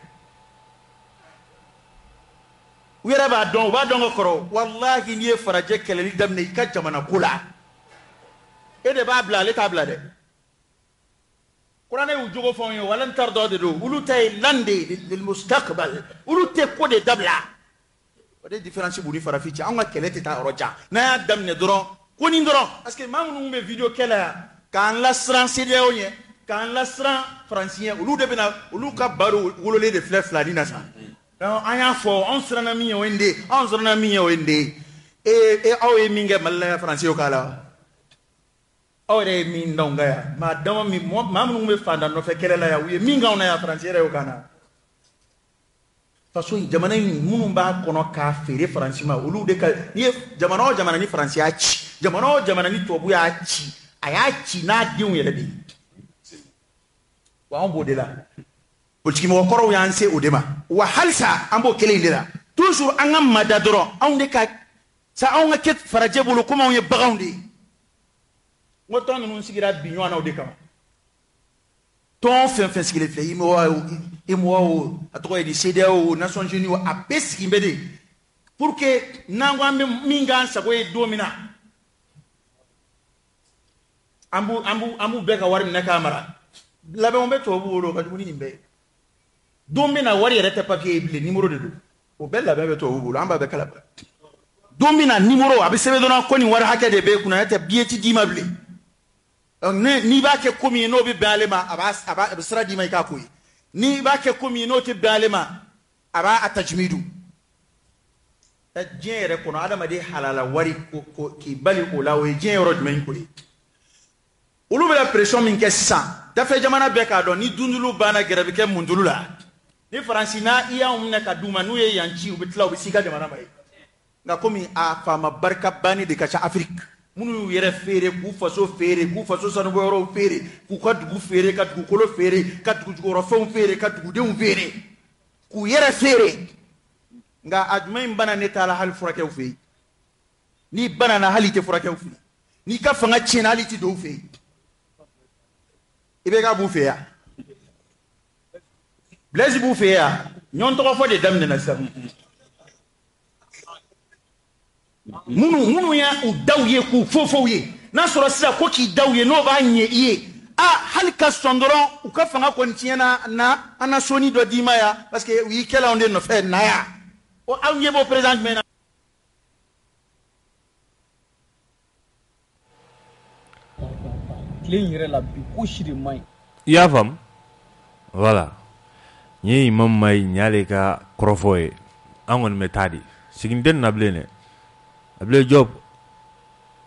We have a don, Wadonokoro, one lag in here for a jackal, and them they catch them on a pula. Et de babla le tablade Qur'an ou jogo fon yo walan tardo de do ulutay lande lil mustaqbal ulutay ko de dabla de différence buri fara fi ci anga kelete ta roja na dam ne dron ko ni dron parce que mam nous mes vidéo kala kan la français de oyen kan la français ulu de bina ulu ka baru ulole de flef la dina sa non aya fo on srana mi wende on srana mi wende e e awe minga mala français kala oh les mindonga, madame mi moi, maman nous me fait dans nos faits qu'elle a eu minga on a français au Ghana. Parce que jamais nous ne va qu'on café les français ma ou l'autre ni jamais non jamais ni français a chi, jamais non jamais ni toi a chi, a chi n'a dit où il est bien. Wa on borde là. Parce qu'il m'a encore ouïe anser au débat. Wa halsa ambo quelle idée là. Toujours angam madadoro, on décale. Ça on a quitté français pour le comment on est bagoundi. Autant nous sigira bignona au décam. Ton fin fin sigilé fait, il moi et moi à trois des C D A aux Nations Unies à pes imbédé. Pour que n'angwambe mingan sa koy domina. Ambu ambu ambu beka wari na camera. La be on be to bolo ka duni imbe. Domina wari rete papier bleu numéro de deux. Au bel la be to bolo amba be kala. Domina numéro abisebe dona koni wari hakade be kuna ete bieti dimable. Ni ba ke komi no bi balema abas abasra di mai ka koyi ni ba ke komi no ti balema aba atajmidu tajere kono adama de halala wari ko ki bali ko lawe je rod men koyi ulu bela pression min ke ça da fe jamana be ka don ni dundulu bana gerabe ke mundulula ni francina iya umna ka duma nuye yanchi ubitla ubisika jamana mai na komi a fama barka bani de ka cha afrique munu yere fere ku faso fere ku faso sanugo yoro fere ku kadugu fere kadugu kolo fere kadugu joro fon fere kadugu de fere ku yere fere nga admay bana neta la hal furake ufi ni bana na halite furake ufi ni ka fanga china halite do ufi ibe ka bu feya blaise bu feya nyon to fo de dam de na sam Munu munu ya udawye ku fofouye. Nasura sisa koki dawye no ba nye iye. Ah, halika sondron ou ka fanga kontiena na ana soni do dimaya parce que oui quelle on ne fait naya. O awiye bo présent maintenant. Clignere la bouche de mai. Yavam. Voilà. Ni imam mai nyaleka crofoe angon metadi. Siginden na blene. Able job.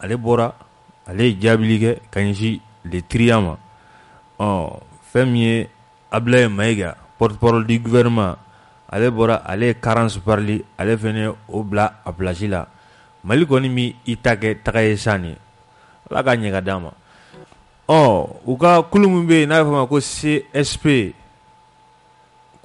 Ale bora, ale jabilige kanji les triamas, oh, fermier, ablé maïga, porte-parole du gouvernement, allez bora, allez carence parli, allez venir au bla à plagila. Malikonimi itake traesani. La gagne gadama. Oh, ou ka kulumbe n'a pas ko C S P.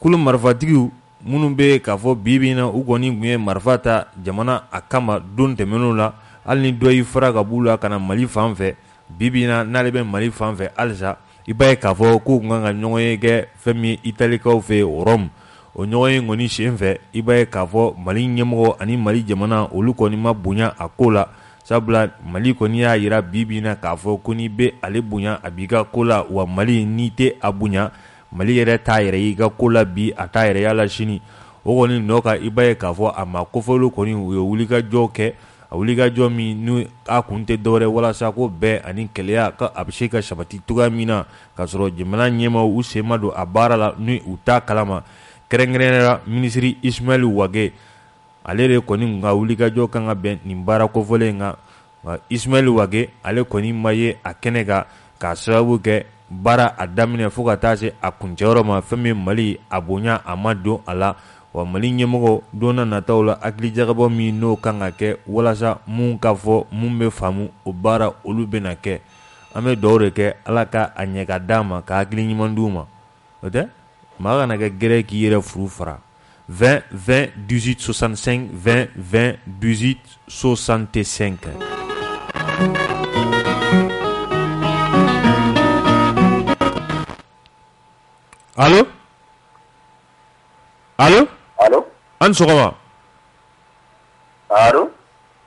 Kulum marvatigu, munumbe kavo bibina ou goni marvata, jamana akama dun temenula, alni doi fragabula kana mali fanfe. Bibina n'allait mali fan vers Alza, il baye kavo kounga n'yoyege femi italika fe rom, on yoye ngoni chenve, il baye kavo mali nyemro ani mali jamana olukonima bunya akola, sabla mali konia ira bibina kavo koni be ale bunya abiga kola wa mali nite abunya, mali ere taire iga kola bi ataire yala chini, ogoni noka il baye kavo amakofolo koni ulika joke. Awuliga jomi nu akunte dore wala sako be ani kelea ka absheka shabati tuga mina kasoro jemana nyema u sema do abara la nu uta kalama kerengrenera ministri Ismail Wage alere koni nga uliga joka nga ben nimbara ko vole nga Ismail Wage ale koni maye akenega kasabu ke bara adamine fukatase akunjoro ma femi mali abunya amado ala wa malinye moko dona nataula akli jagabo mi no kanga ke wala sa mun kafo mun be famu obara olubena ke ame dore ke alaka anyeka dama ka akli nyimanduma ote maga na ke gere ki ira frufra vingt vingt dix-huit soixante-cinq vingt vingt dix-huit soixante-cinq Allô Allô Allô Ansoma Allô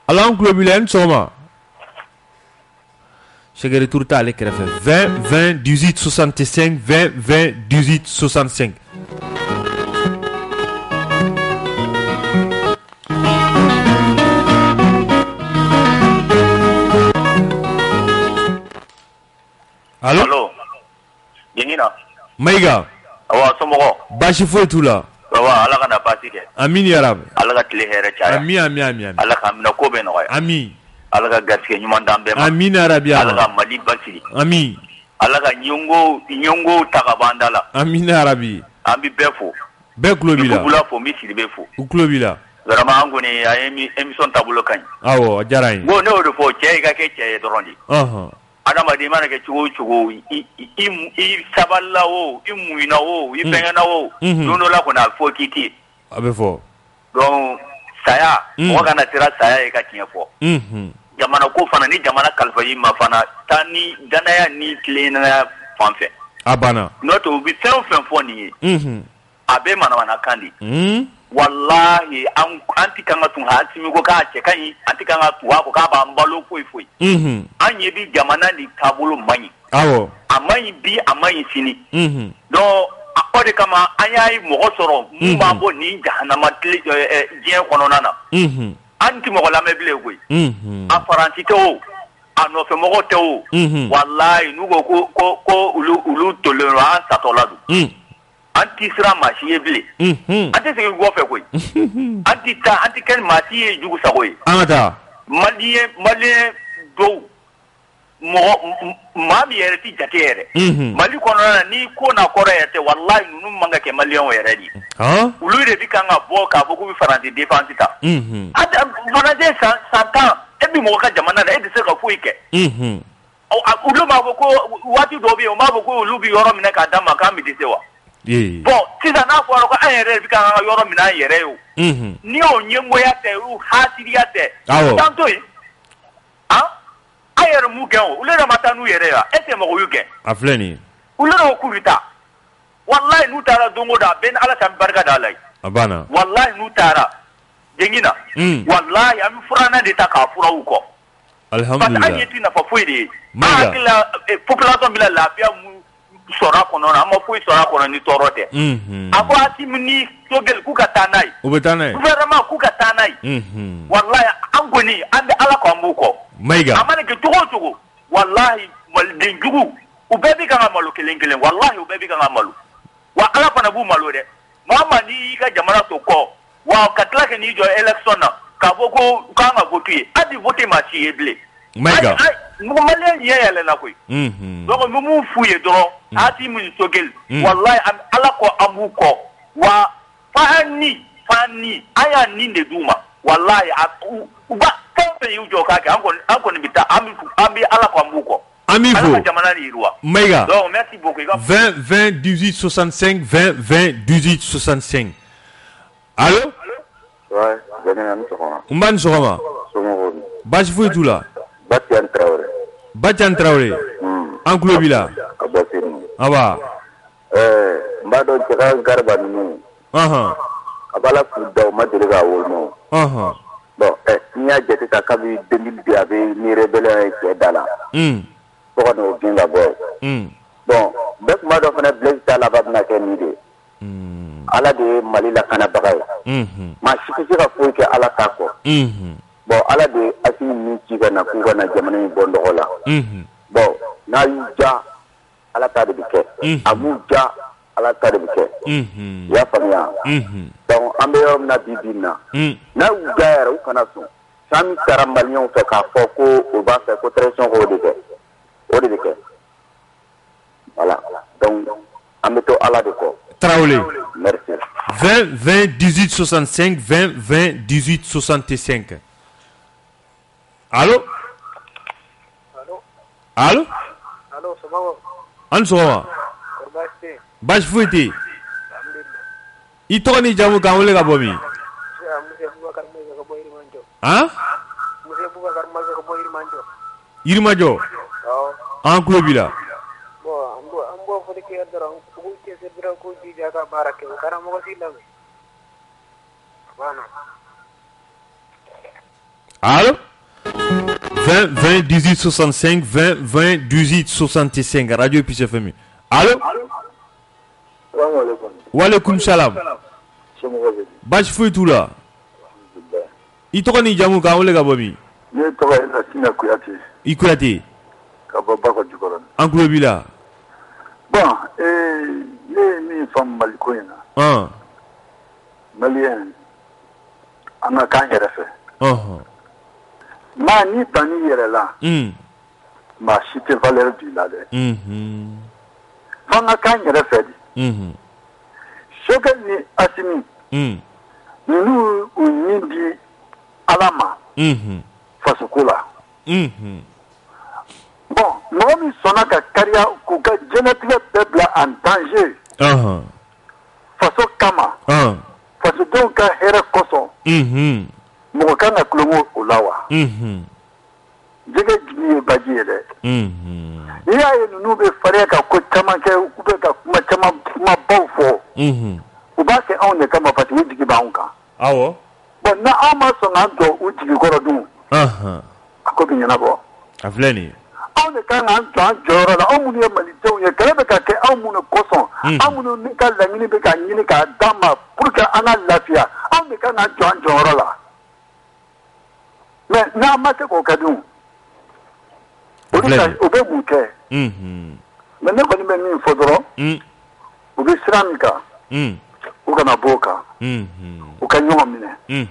Allô Globule Ansoma J'ai géré tout le temps à l'écran vingt vingt dix-huit soixante-cinq vingt vingt dix-huit soixante-cinq Allô Allô Yenina Maïga Awa Somoro Bachifo et tout là Allah ka na basi kɛ. Amin ya Rabi. Allah ka tile hɛrɛ caya. Amin amin amin. Allah ka minɛ ko bɛɛ nɔgɔya. Amin. Allah ka garisɛgɛ ɲuman d'an bɛɛ ma. Amin ya Rabi. Allah ka Mali basigi. Amin. Allah ka ɲɛngo ɲɛngo ta ka bɔ an da la. Amin ya Rabi. An bɛ bɛɛ fo. Bɛɛ tulo b'i la. N bɛ Bugula fo n bɛ Sidibe fo. U tulo b'i la. Vraiment an kɔni a ye émission taabolo ka ɲi. Awɔ a diyara n ye. N ko ne y'o de fɔ cɛ i ka kɛ cɛ ye dɔrɔn de. Ɔnhɔn. Adamaden mana kɛ cogo o cogo i i i sabalila o i muɲuna o i bɛnkɛna o don dɔ la kɔni a bɛ fɔ k'i ti a bɛ fɔ donc saya mɔgɔ kana siran saya ye ka tiɲɛ fɔ jamana ko fana ni jamana kalifa y'i ma fana taa ni danaya ni tilennenya fan fɛ a banna n'o tɛ u bɛ fɛn o fɛn fɔ nin ye a bɛ manamanakan de walahi an anti kanga tun ha timi ko ka ce kan anti kanga tuwa ko ka ba mbalo foi foi mhm an ye bi jamana ni tabulo manyi awo amayi bi amayi sini mhm do akode kama ayayi mo soro mba bo ni jahanama tli je kono nana mhm anti mo la meble ko mhm a faranti to ano fe mo to wallahi nugo ko ko ulu ulu tolerance atoladu mhm anti sera machié blé anti c'est quoi faire quoi anti ta anti quel machié du coup ça quoi amata malien malien do mo mami ereti jatere mali ko na ni ko na ko rete wallahi nunu manga ke malien o eredi ha ulu re bikanga boka boku bi farande défense ta anti bonaje ça ça ta et bi mo ka jamana na et se ka fuike mhm ulu ma ko wati do bi o ma ko ulu bi yoro mina ka dama ka mi desewa bon tisa na ko ko an yere bi kan yoro mi na yere o ni o nyembo ya te u ha ti ya te tanto e ah ayere mu gan o le ra mata nu yere ya ete mo ko yuge afleni o le ra ku rita wallahi nu tara dongo da ben ala tan barka da lai abana wallahi nu tara jengina wallahi am furana de ta ka fura uko Alhamdulillah. Mega, vingt, vingt, dix-huit, soixante-cinq, vingt, vingt, dix-huit, soixante-cinq. Allô? Ouais, bonne soirée. Bonne soirée. Bonne soirée. Batian Traoré. Batian Traoré. Anglobila. Aba. Eh, Mbado Tiraz Garbani. Aha. Abala Fouda, Madriga Wolmo. Aha. Bon, eh, Nia Jetita Kabi, deux mille deux avec ni Rebelle et Dala. Hum. Pour nous, bien d'abord. Hum. Bon, Bek Mado Fana Blaise Dala Babna Kenide. Hum. Ala de Malila Kanabara. Hum. Ma Chikira Fouke Ala Kako. Hum. Bon, ala de asi ni chiga na kuga na jamani ni bondo hola. Mm-hmm. Bon, na yuja ala tade bike. Mm-hmm. Amuja ala tade bike. Mm-hmm. Ya famia. Mm-hmm. Bon, ambeom na bibina. Mm-hmm. Na yuja era ukanasu. Sami karambalion feka foko oba feko treson rodeke. Rodeke. Voilà. Donc, ameto ala de ko. Traoré. Merci. vingt, vingt, dix-huit, soixante-cinq, vingt, vingt, dix-huit, soixante-cinq. Allô? Allô? Allô? Allô, ça va? Allô, ça va? Bah, je vous dis. Il tourne les gens qui ont les gabomis. Hein? Il m'a dit. En club, il a. Allô? vingt, vingt, dix-huit, soixante-cinq, vingt, vingt, dix-huit, soixante-cinq, Radio Peace F M. Allô? Wa alaikum salam. Bah, je fais tout là. Il te connaît, Jamou, quand on l'a gabami. Il te connaît, il a couillati. Il couillati. Anglo Bila. Bon, et les femmes malcoïnes. Ah. Malien. On a quand même fait. Ah. Ma ni tani yere la. Mm. Ma chite valeur du la de. Mhm. Fanga kan yere fe di. Mhm. Shoga ni asimi. Mhm. Nunu unindi alama. Mhm. Fasukula. Mhm. Bon, nomi sonaka karia ko ga genetique peuple en danger. Aha. Faso kama. Ah. Faso donc hera koso. Mhm. Mokana klomo olawa. Mhm. Jege ni bagiere. Mhm. Ya yenu be fareka ko tamanke kubeka kuma chama kuma bofo. Mhm. Ubake onne kama pati wiki baunka. Awo. Bona ama songa do uti gorodu. Aha. Akobinyo nabo. Afleni. Onne kana ntwa joro la omuni ya malito ya kelebe ka ke amunu koson. Amunu nika langini be ka nyini ka dama purka ana lafia. Onne kana ntwa joro la. Mais n'a pas de cadeau. Au bébouquet. Mais ne connaît même une photo. Au Bisramika. Au Ganaboka. Au Kanyomine. Et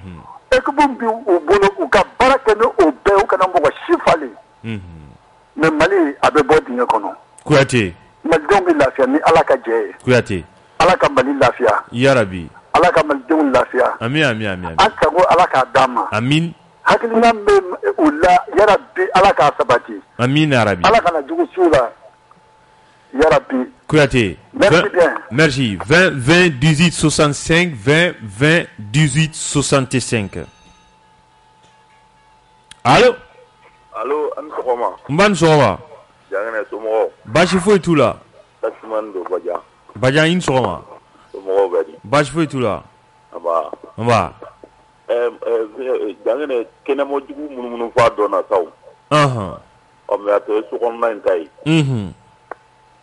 que vous au boulot au Kabarakane au Bé au Kanamboka Chifali. Mais Mali a de bon dîner qu'on a. Kouati. Mais donc il a fait à la Kadje. Kouati. À la Kambali Lafia. Yarabi. À la Kamaldoun Lafia. Amin, amin, amin. À Kago à la Kadama. Amin. Hakilina même ou là, Yarabi, Alaka Sabati. Amin Arabi. Alaka la Djoussoula. Yarabi. Kouyaté. Merci bien. Merci. vingt, vingt, dix-huit, soixante-cinq, vingt, vingt, dix-huit, soixante-cinq. Allô? Allô, Ansoma. Mbansoma. Yangana Somo. Bachifou et tout là. Taximando Badia. Badia Insoma. Somo Badi. Bachifou et tout là. Aba. Aba. Dans les Kenamo du Mounoufadona, Ɔnhɔn. Ɔ mais a tɛ so kɔnɔna in ta ye. Unhun.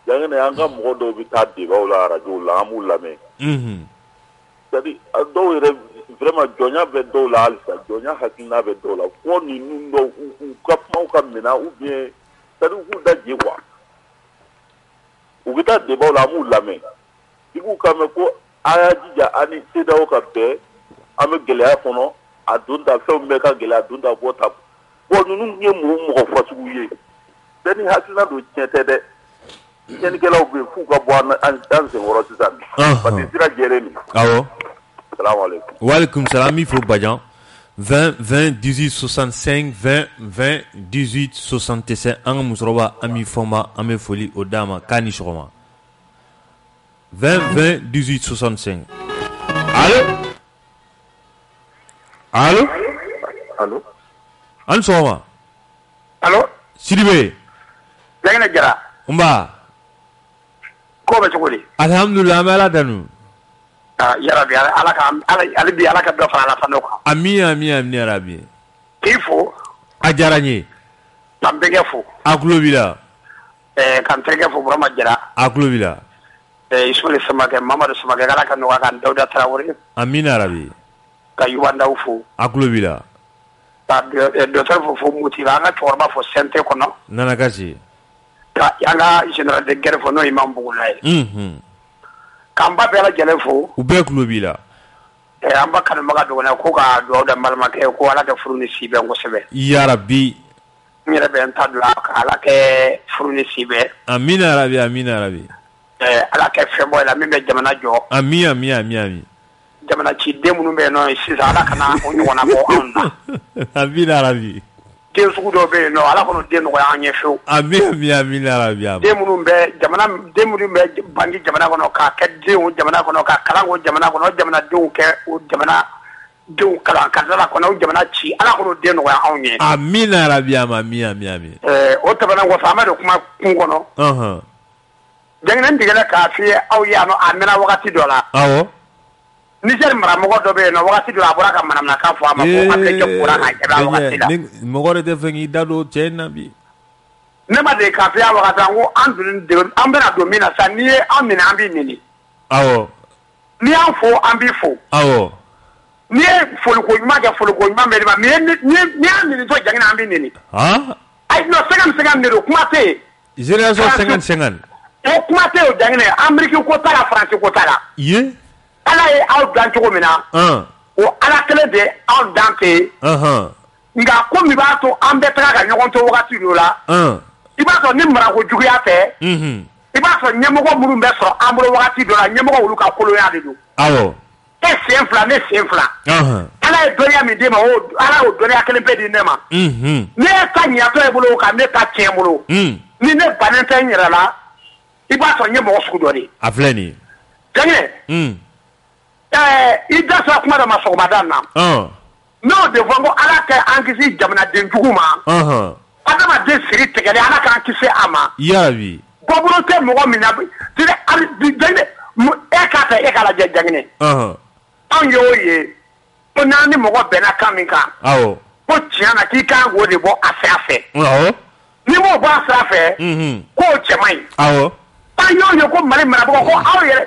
Yanni ne an ka mɔgɔ dɔw bɛ taa debaw la arajow la an b'u lamɛn. Unhun. C'est à dire a dɔw yɛrɛ vraiment jɔnya bɛ dɔw la halisa jɔnya hakilina bɛ dɔw la fo ninnu dɔw u ka kumaw ka minɛ ou bien c'est à dire u k'u da je quoi. U bɛ taa debaw la an b'u lamɛn. I b'u ka mɛn ko a y'a jija ani CEDEAO ka bɛn an bɛ gɛlɛya kɔnɔ a don ta fɛnw bɛɛ ka gɛlɛya a don ta bɔ ta. Bon ninnu ye mɔgɔ mɔgɔ fasugu ye bɛɛ ni hakilina don tiɲɛ tɛ dɛ. Tiɲɛnikɛlaw bɛ yen f'u ka bɔ an senkɔrɔ sisan parce que sira jɛlen nin. Awɔ. Salaamalekum. Walekum salam. Il faut Badjan. vingt vingt dix-huit soixante-cinq vingt vingt dix-huit soixante-sept an ka musokɔrɔba an b'i fɔ n ma an bɛ foli o d'a ma k'a ni sɔgɔma. vingt vingt dix-huit soixante-cinq. Allo. Allo. Allo. An sɔgɔma. Allo. Sidibe. Lagana Jara. Mba. Ko bɛ cogo di? Alhamdulillah an bɛ Ala danu. Ah ya Rabbi Ala ka Ala bi Ala ka dɔ fara Ala fana kan. Ami ami ami ya Rabbi. K'i fo. A diyara n ye. K'an bɛɛ fo. A tulo b'i la. Ɛɛ k'an terikɛ fo Burama Jara. A tulo b'i la. Ɛɛ Ismail Samakɛ Mamadu Samakɛ Ala ka nɔgɔya k'an Dawuda Tarawele. Amina ya Rabbi. Ka Yubandaw fo. A tulo b'i la. Ka docteur fo fo Muti la an ka cɛkɔrɔba fo Sente kɔnɔ. Nana kasi. Ka an ka général de guerre fo n'o ye Imam Bugula ye. Unhun. K'an ba bɛɛ lajɛlen fo. U bɛɛ tulo b'i la. Ɛɛ an ba kanubaga dɔgɔnin ko ka duwawu da n balimakɛ ko Ala ka furu ni si bɛn kosɛbɛ. Ya Rabbi. N yɛrɛ bɛ n ta don a la ka Ala kɛ furu ni si bɛn. Amina ya Rabbi amina ya Rabbi. Ɛɛ Ala kɛ fɛn bɔ i la min bɛ jamana jɔ. Ami ami ami ami. Jamana ciden minnu bɛ yen nɔ sisan Ala kana o ɲɔgɔnna bɔ anw na. Amina ya Rabbi. Den sugu dɔw bɛ yen nɔ Ala kɔni den nɔgɔya an ye fewu. Ami ami amina ya Rabbi. Den minnu bɛ jamana den minnu bɛ bange jamana kɔnɔ k'a kɛ den o jamana kɔnɔ ka kalan o jamana kɔnɔ o jamanadenw kɛ o jamana denw kalan karisala kɔnɔ o jamana ci Ala kɔni den nɔgɔya anw ye. Amina ya Rabbi ami ami ami. Ɛɛ o tɛmɛnen kɔfɛ an bɛ don kuma kun kɔnɔ. Ɔnhɔn. Jɛngɛn tigɛla k'a f'i ye aw ye a mɛnna wagati dɔ la. Awɔ. Niger maramɔgɔ dɔ bɛ yen nɔ wagati dɔ a bɔra ka manamanakan fɔ a ma ko a tɛ jɔ kora ka jɛra wagati la. Mɔgɔ de tɛ fɛ k'i da don cɛ in na bi. Ne ma deli k'a fɔ yan wagati an ko an dun de an bɛna don min na sa n'i ye an minɛ an b'i nɛni. Awɔ. N'i y'an fo an b'i fo. Awɔ. N'i ye foliko ɲuman kɛ foliko ɲuman bɛ di ma mais n'i n'i y'an nɛni to jɛngɛn na an b'i nɛni. Han. Ayi non cinquante cinquante de don kuma tɛ yen. Génération cinquante cinquante. O kuma tɛ yen o jɛngɛn na Amérique ko t'a la France ko t'a la. Ye. Ala ye aw dan cogo min na. Ɔn. O Ala kelen de aw dan tɛ. Ɔnhɔn. Nka ko min b'a to an bɛ taga ka ɲɔgɔn to wagati dɔ la. Ɔn. I b'a sɔrɔ ni marako juguya tɛ. Unhun. I b'a sɔrɔ ɲɛmɔgɔ minnu bɛ sɔrɔ an bolo wagati dɔ la ɲɛmɔgɔ olu ka kolonya de don. Awɔ. E sen fila ne sen fila. Ɔnhɔn. Ala ye dɔnniya min d'e ma o Ala y'o dɔnniya kelen bɛɛ di ne ma. Unhun. Ne ka ɲatɔ e bolo kan ne ka tiɲɛ bolo. Un. Ni ne bannen tɛ n yɛrɛ la i b'a sɔrɔ n ye mɔgɔ sugu dɔ de ye. A filɛ nin ye. Jɛngɛ. Un. I da sera kuma dɔ ma sɔgɔmada na n'o de fɔ ko Ala kɛ an kisi jamanaden jugu ma adamaden siri tigɛli Ala k'an kisi a ma ya Rabbi bɔbolo tɛ mɔgɔ min na e k'a ta e k'a lajɛ Jɛngɛn anw y'o ye ko n'an ni mɔgɔ bɛnna kan min kan ko tiɲɛ na k'i kan k'o de bɔ a sira fɛ n'i m'o bɔ a sira fɛ k'o cɛ man ɲi. An y'o ye ko Mali marabagaw ko aw yɛrɛ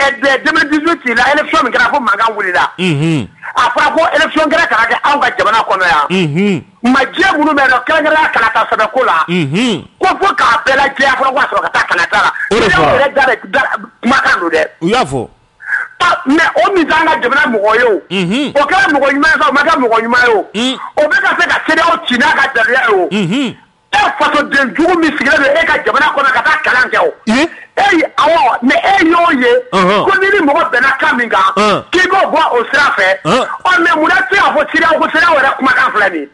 deux mille dix-huit la élection min kɛra ko mankan wulila a fɔra ko élection kɛra kana kɛ anw ka jamana kɔnɔ yan majɛ minnu bɛ yen nɔ kɛrɛnkɛrɛnnenya kalata sɛbɛnko la ko fo k'a bɛɛ lajɛ a fɔra ko a sɔrɔ ka taa kalata la CEDEAO yɛrɛ da kumakan don dɛ u y'a fɔ mais o min t'an ka jamana mɔgɔ ye o o kɛra mɔgɔ ɲuman ye sa o ma kɛ mɔgɔ ɲuman ye o o bɛ ka se ka CEDEAO ci n'a ka daluya ye o e fasoden jugu min sigilen don e ka jamana kɔnɔ ka taa kalan kɛ o e awɔ mais e y'o ye ko n'i ni mɔgɔ bɛnna kan min kan k'i b'o bɔ o sira fɛ ɔ mais munna tɛ a fɔ CEDEAO ko CEDEAO yɛrɛ kumakan filɛ nin ye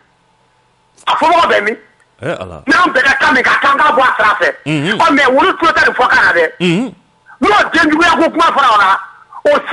a fɔbagaw bɛ min n'an bɛnna kan min kan k'an k'a bɔ a sira fɛ ɔ mais olu tulo tɛ nin fɔkan na dɛ n'o denjuguya ko kuma fɔra o la I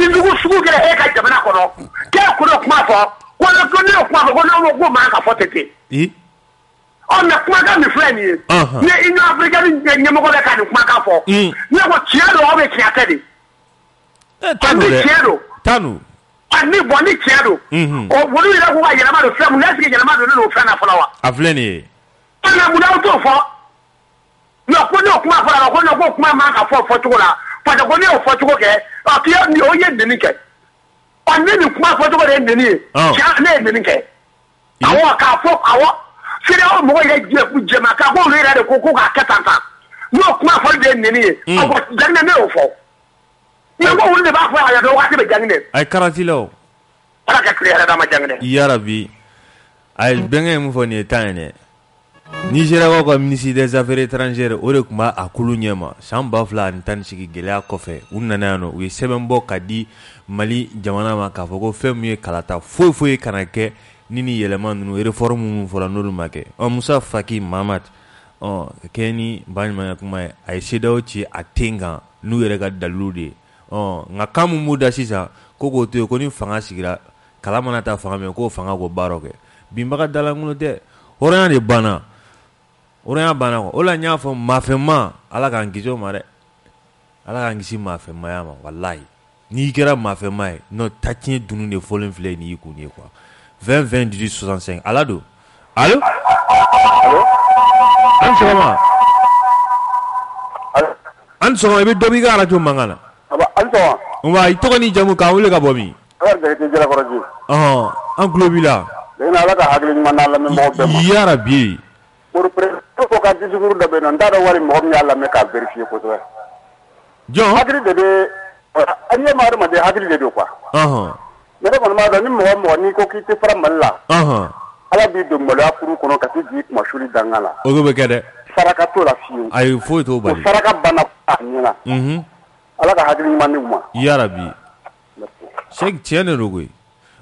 Nigeria wako ministre des affaires étrangères orekuma akulunyema samba fla ntanchiki gelea kofe unanano we sebembo kadi mali jamana makafoko femye kalata fofoye kanake nini yelemanu no reformu fola nolumake on Musa Faki Mamat on keni banmana kuma aishedauchi atinga nu yerega dalude on ngakamu muda sisa koko to koni fanga sigira kalamana ta fanga ko fanga go baroke bimbaga dalangulo de horan de bana Ola banana, ola nyafo mafema, ala kangizo mare, ala kangisi mafema ya ma, walai. Ni ikera mafema, no tatinye dunu ne fallen flay ni iku ni kwa. vingt vingt dix-huit soixante-cinq. Alado, allo, allo, ansoma, ansoma, ebe dobi ga ala mangana. Aba ansoma. Owa itoko ni jamu kaule ka bomi. Ala dete jela koraji. Ah, anglobila. Dena ala ka hagli mana la me mo be ma. Ya Rabbi. Pour pour quand tu joues de ben on doit avoir une bonne la mec à vérifier pour toi. John Agri de Agri Marma de Agri de quoi. Ah ah. Mais on m'a donné mon mon Nico qui te fera mal là. Ah ah. À la vie de Mola pour qu'on a quatre dix machuli d'angala. Au go begade. Sarakato la fille. Aïe faut tout bali. Sarakabana anina. Mhm. Ala ka Agri manuma. Ya Rabbi. Cheikh Tiene Rogui.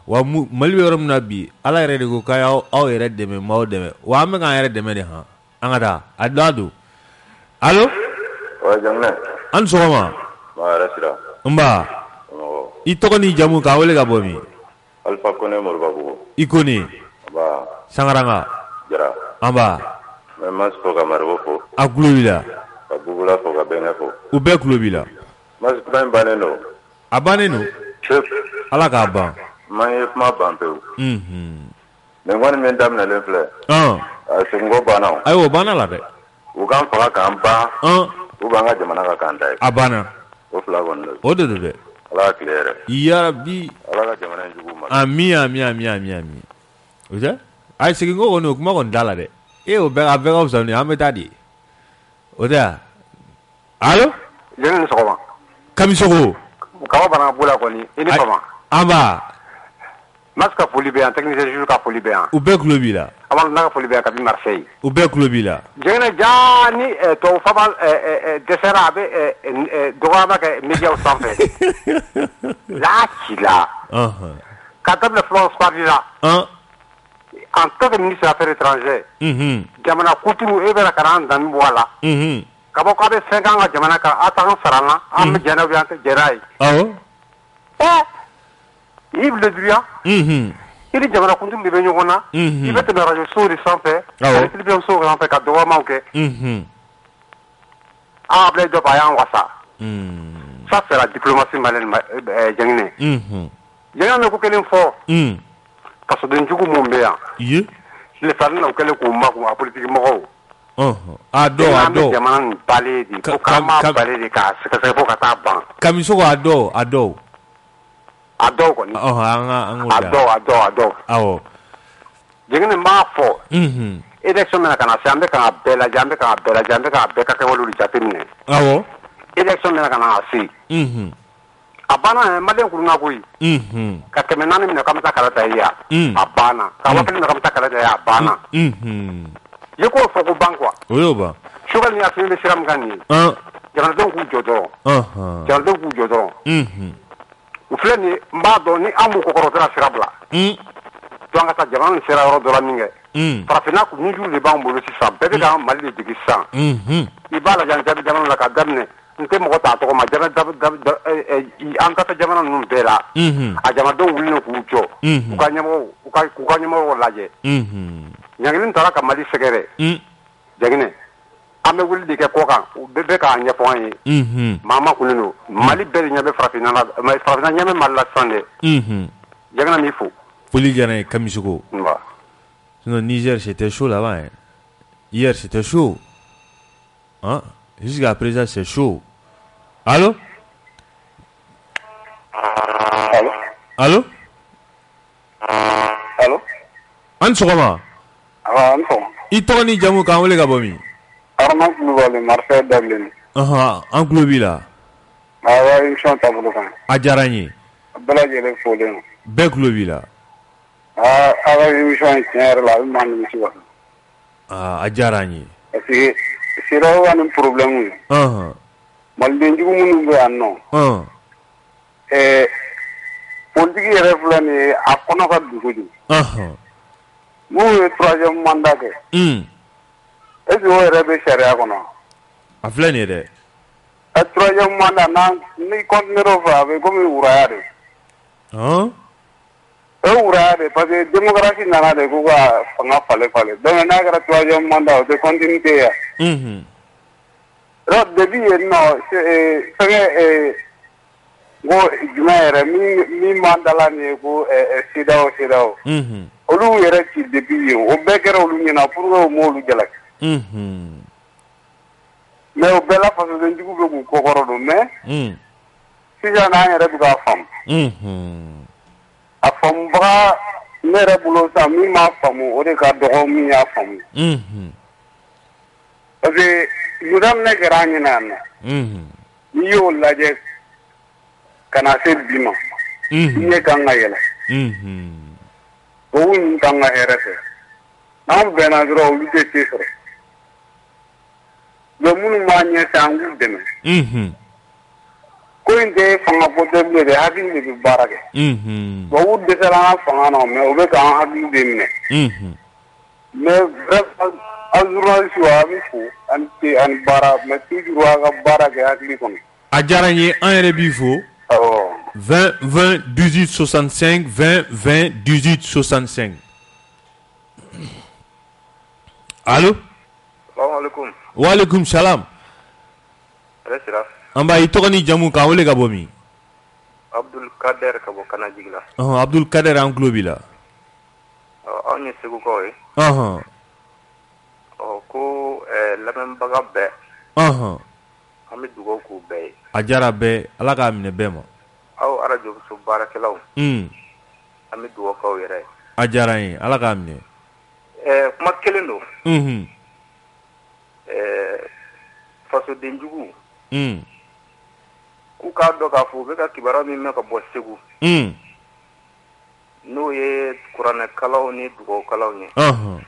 Wa malweram nabi ala yɛrɛ de ko ka aw aw yɛrɛ dɛmɛ maaw dɛmɛ wa an bɛ k'an yɛrɛ dɛmɛ de han an ka taa a da don allo wa jamana an sɔgɔma ba yɛrɛ sira n ba i tɔgɔ ni jamu k'a wele ka bɔ min Alpha Kone Moribabugu i Kone ba Sangaranga Jara an ba n ma sɔrɔ ka Maribo fo a tulo b'i la ka Bugula fo ka Bɛnkɛ fo u bɛɛ tulo b'i la Masiba in bannen don a bannen don ala k'a ban Maïe ma bande. Mhm. Mais moi même dame n'a le fleur. Ah. C'est ngo bana. Ayo bana la de. Ou kan fara kan ba. Ah. Ou banga jamana ka kan dai. Abana. O fla gonde. O de de. Allah clair. Ya Rabbi. Allah jamana jugu ma. Ami ami ami ami ami. Oza? Ay c'est ngo ono kuma kon dala de. E o be avec au zone ameta di. Oza? Allo? Je ne sais pas. Kamisoko. Ka bana bula koni. Ini fama. Aba. Masque polybéen, technicien jusqu'à polybéen. Ou bien globila. Avant de polybéen, capitaine Marseille. Ou bien globila. J'ai un jani, ton femme, de serrabe, de média au cent Là, qu'il a. Quand le France parlera. En tant que ministre des Affaires étrangères, Jamana Koutounou et Verakaran dans le bois là. Quand on avait cinq ans à Jamana, à Taran Sarana, à Medjanavian Gerai. Oh! Yves Le Drian, il est déjà raconté de Benogona, il va te la radio sur les sans paix, avec le bien sûr, en fait, à devoir manquer. Ah, blé de Bayan Wassa. Ça, c'est la diplomatie malène, Janine. Il y a un autre fort, parce que d'un jour, mon bien, il est fallu auquel le combat ou la politique morale. Ado, ado, Jaman, palais, Kama, palais des cas, c'est que c'est pour Kataban. Kamiso, ado, ado. Ado koni. Oh, anga anga. Ado, ado, ado. Awo. Jengine mafo. Mhm. Election mena kana sambe kana bela jambe kana bela jambe kana beka ke woluri chatimne. Awo. Election mena kana asi. Mhm. Abana malen kuruna koi. Mhm. Katemena ni mena kamata kala tayya. Mhm. Abana. Kawa kini mena kamata kala tayya abana. Mhm. Yoko foko bankwa. Oyoba. Shugal ni asimi siram gani. Ah. Jana don ku jodo. Aha. Jana don ku jodo. Mhm. Ufleni mbado ni amu kokorotera sirabla. Mm. Tuanga ta jamani sera ro dola minge. Mm. Parafina ku niju le bambo le six cents. Bebe da mali de six cents. Mhm. Ibala janja jamani la kadamne. nte mɔgɔ ta tɔgɔ ma jamana an ka taa jamana ninnu bɛɛ la a jamanadenw wulilen k'u jɔ u ka ɲɛmɔgɔw u ka k'u ka ɲɛmɔgɔw lajɛ ɲangelen taara ka Mali sɛgɛrɛ jaginɛ an bɛ wuli de kɛ kɔ kan u bɛɛ bɛ k'a ɲɛfɔ an ye maama kulen don Mali bɛɛ de ɲɛ bɛ farafinna la farafinna ɲɛ bɛ Mali la sisan dɛ jaginɛ m'i fo foli diyara n ye Kamisiko sinon Niger c'était chaud là-bas hein. Hier c'était chaud hein? Jusqu'à présent c'est chaud. Allô? Allô? Allô? Allô? Ansukoma. Ah, Ansukoma. Itoni jamu ka wole gabomi. Armand Nouvelle Marseille Dublin. Aha, en Globi là. Ah ouais, une chance à vous. Ajarani. Bela jele foleno. Be Globi là. Ah, avec une chance hier là, une manne ici. Ah, Ajarani. Parce c'est là où on a un problème. Malgré tout, on ne veut pas. Et politique est réfléchie à quoi on va décider. Nous le troisième mandat. Est-ce que vous avez réfléchi à quoi on a réfléchi? Le troisième mandat, nous ne continuerons pas avec comme l'ouraillé. Ah? L'ouraillé parce que la démocratie n'a pas de quoi faire faller faller. Donc on a le troisième mandat, on continue. Mhm. Là depuis non, c'est c'est go jumère mi mi mandala ni go sidao sidao. Mhm. Olu yere ci depuis o begere olu ni na pour mo olu jalak. Mhm. Mais o bela façon de ndigu be ko koro do mais. Mhm. Si jana yere bu ga fam. Mhm. A fam ba mere bulo sa mi ma famu o de ka do mi ya famu. Mhm. Parce que nous sommes les grands. Nous sommes les canacés de bimans. Nous sommes les canacés. Nous sommes les canacés. Nous sommes les canacés. Nous sommes les canacés. Nous sommes les canacés. Nous sommes les canacés. Nous sommes les canacés. Nous sommes les canacés. Azura Suavifu, and and Bara, Matuga Bara Gaglicon. Ajarani, un rebifo. Oh. vingt, vingt, dix-huit, soixante-cinq, vingt, vingt, dix-huit, soixante-cinq. Allô? Salam alaikum. Wa alaikum salam. Resira. Amba itogani jamu kaole gabomi. Abdul Kader kabokana jigla. Ah, Abdul Kader anglobila. Ah, on yesego koy. Ah. Ko lamɛnbaga bɛɛ ɔnhɔn an bɛ dugawu k'u bɛɛ ye a diyara bɛɛ ala k'a minɛ bɛɛ ma aw arajoso baarakɛlaw an bɛ dugawu k'aw yɛrɛ ye a diyara n ye ala k'a minɛ ɛɛ kuma kelen don ɛɛ fasodenjugu k'u k'a dɔn k'a fɔ u bɛ ka kibaruya min mɛn ka bɔ Segu n'o ye kuranɛkalaw ni dugawukalaw ye ɔnhɔn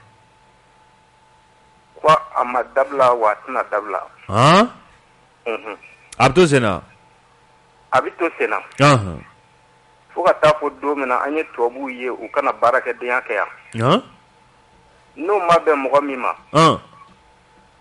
wa ama dabla wa tna dabla han mhm abdo sena abito sena han fuka ta fo do mena anye tobu ye u kana baraka de yake ya han no mabe mo mima han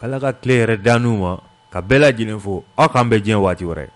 k'Ala ka tile yɛrɛ da n'u ma ka bɛɛ lajɛlen fo aw k'an bɛ diɲɛ waati wɛrɛ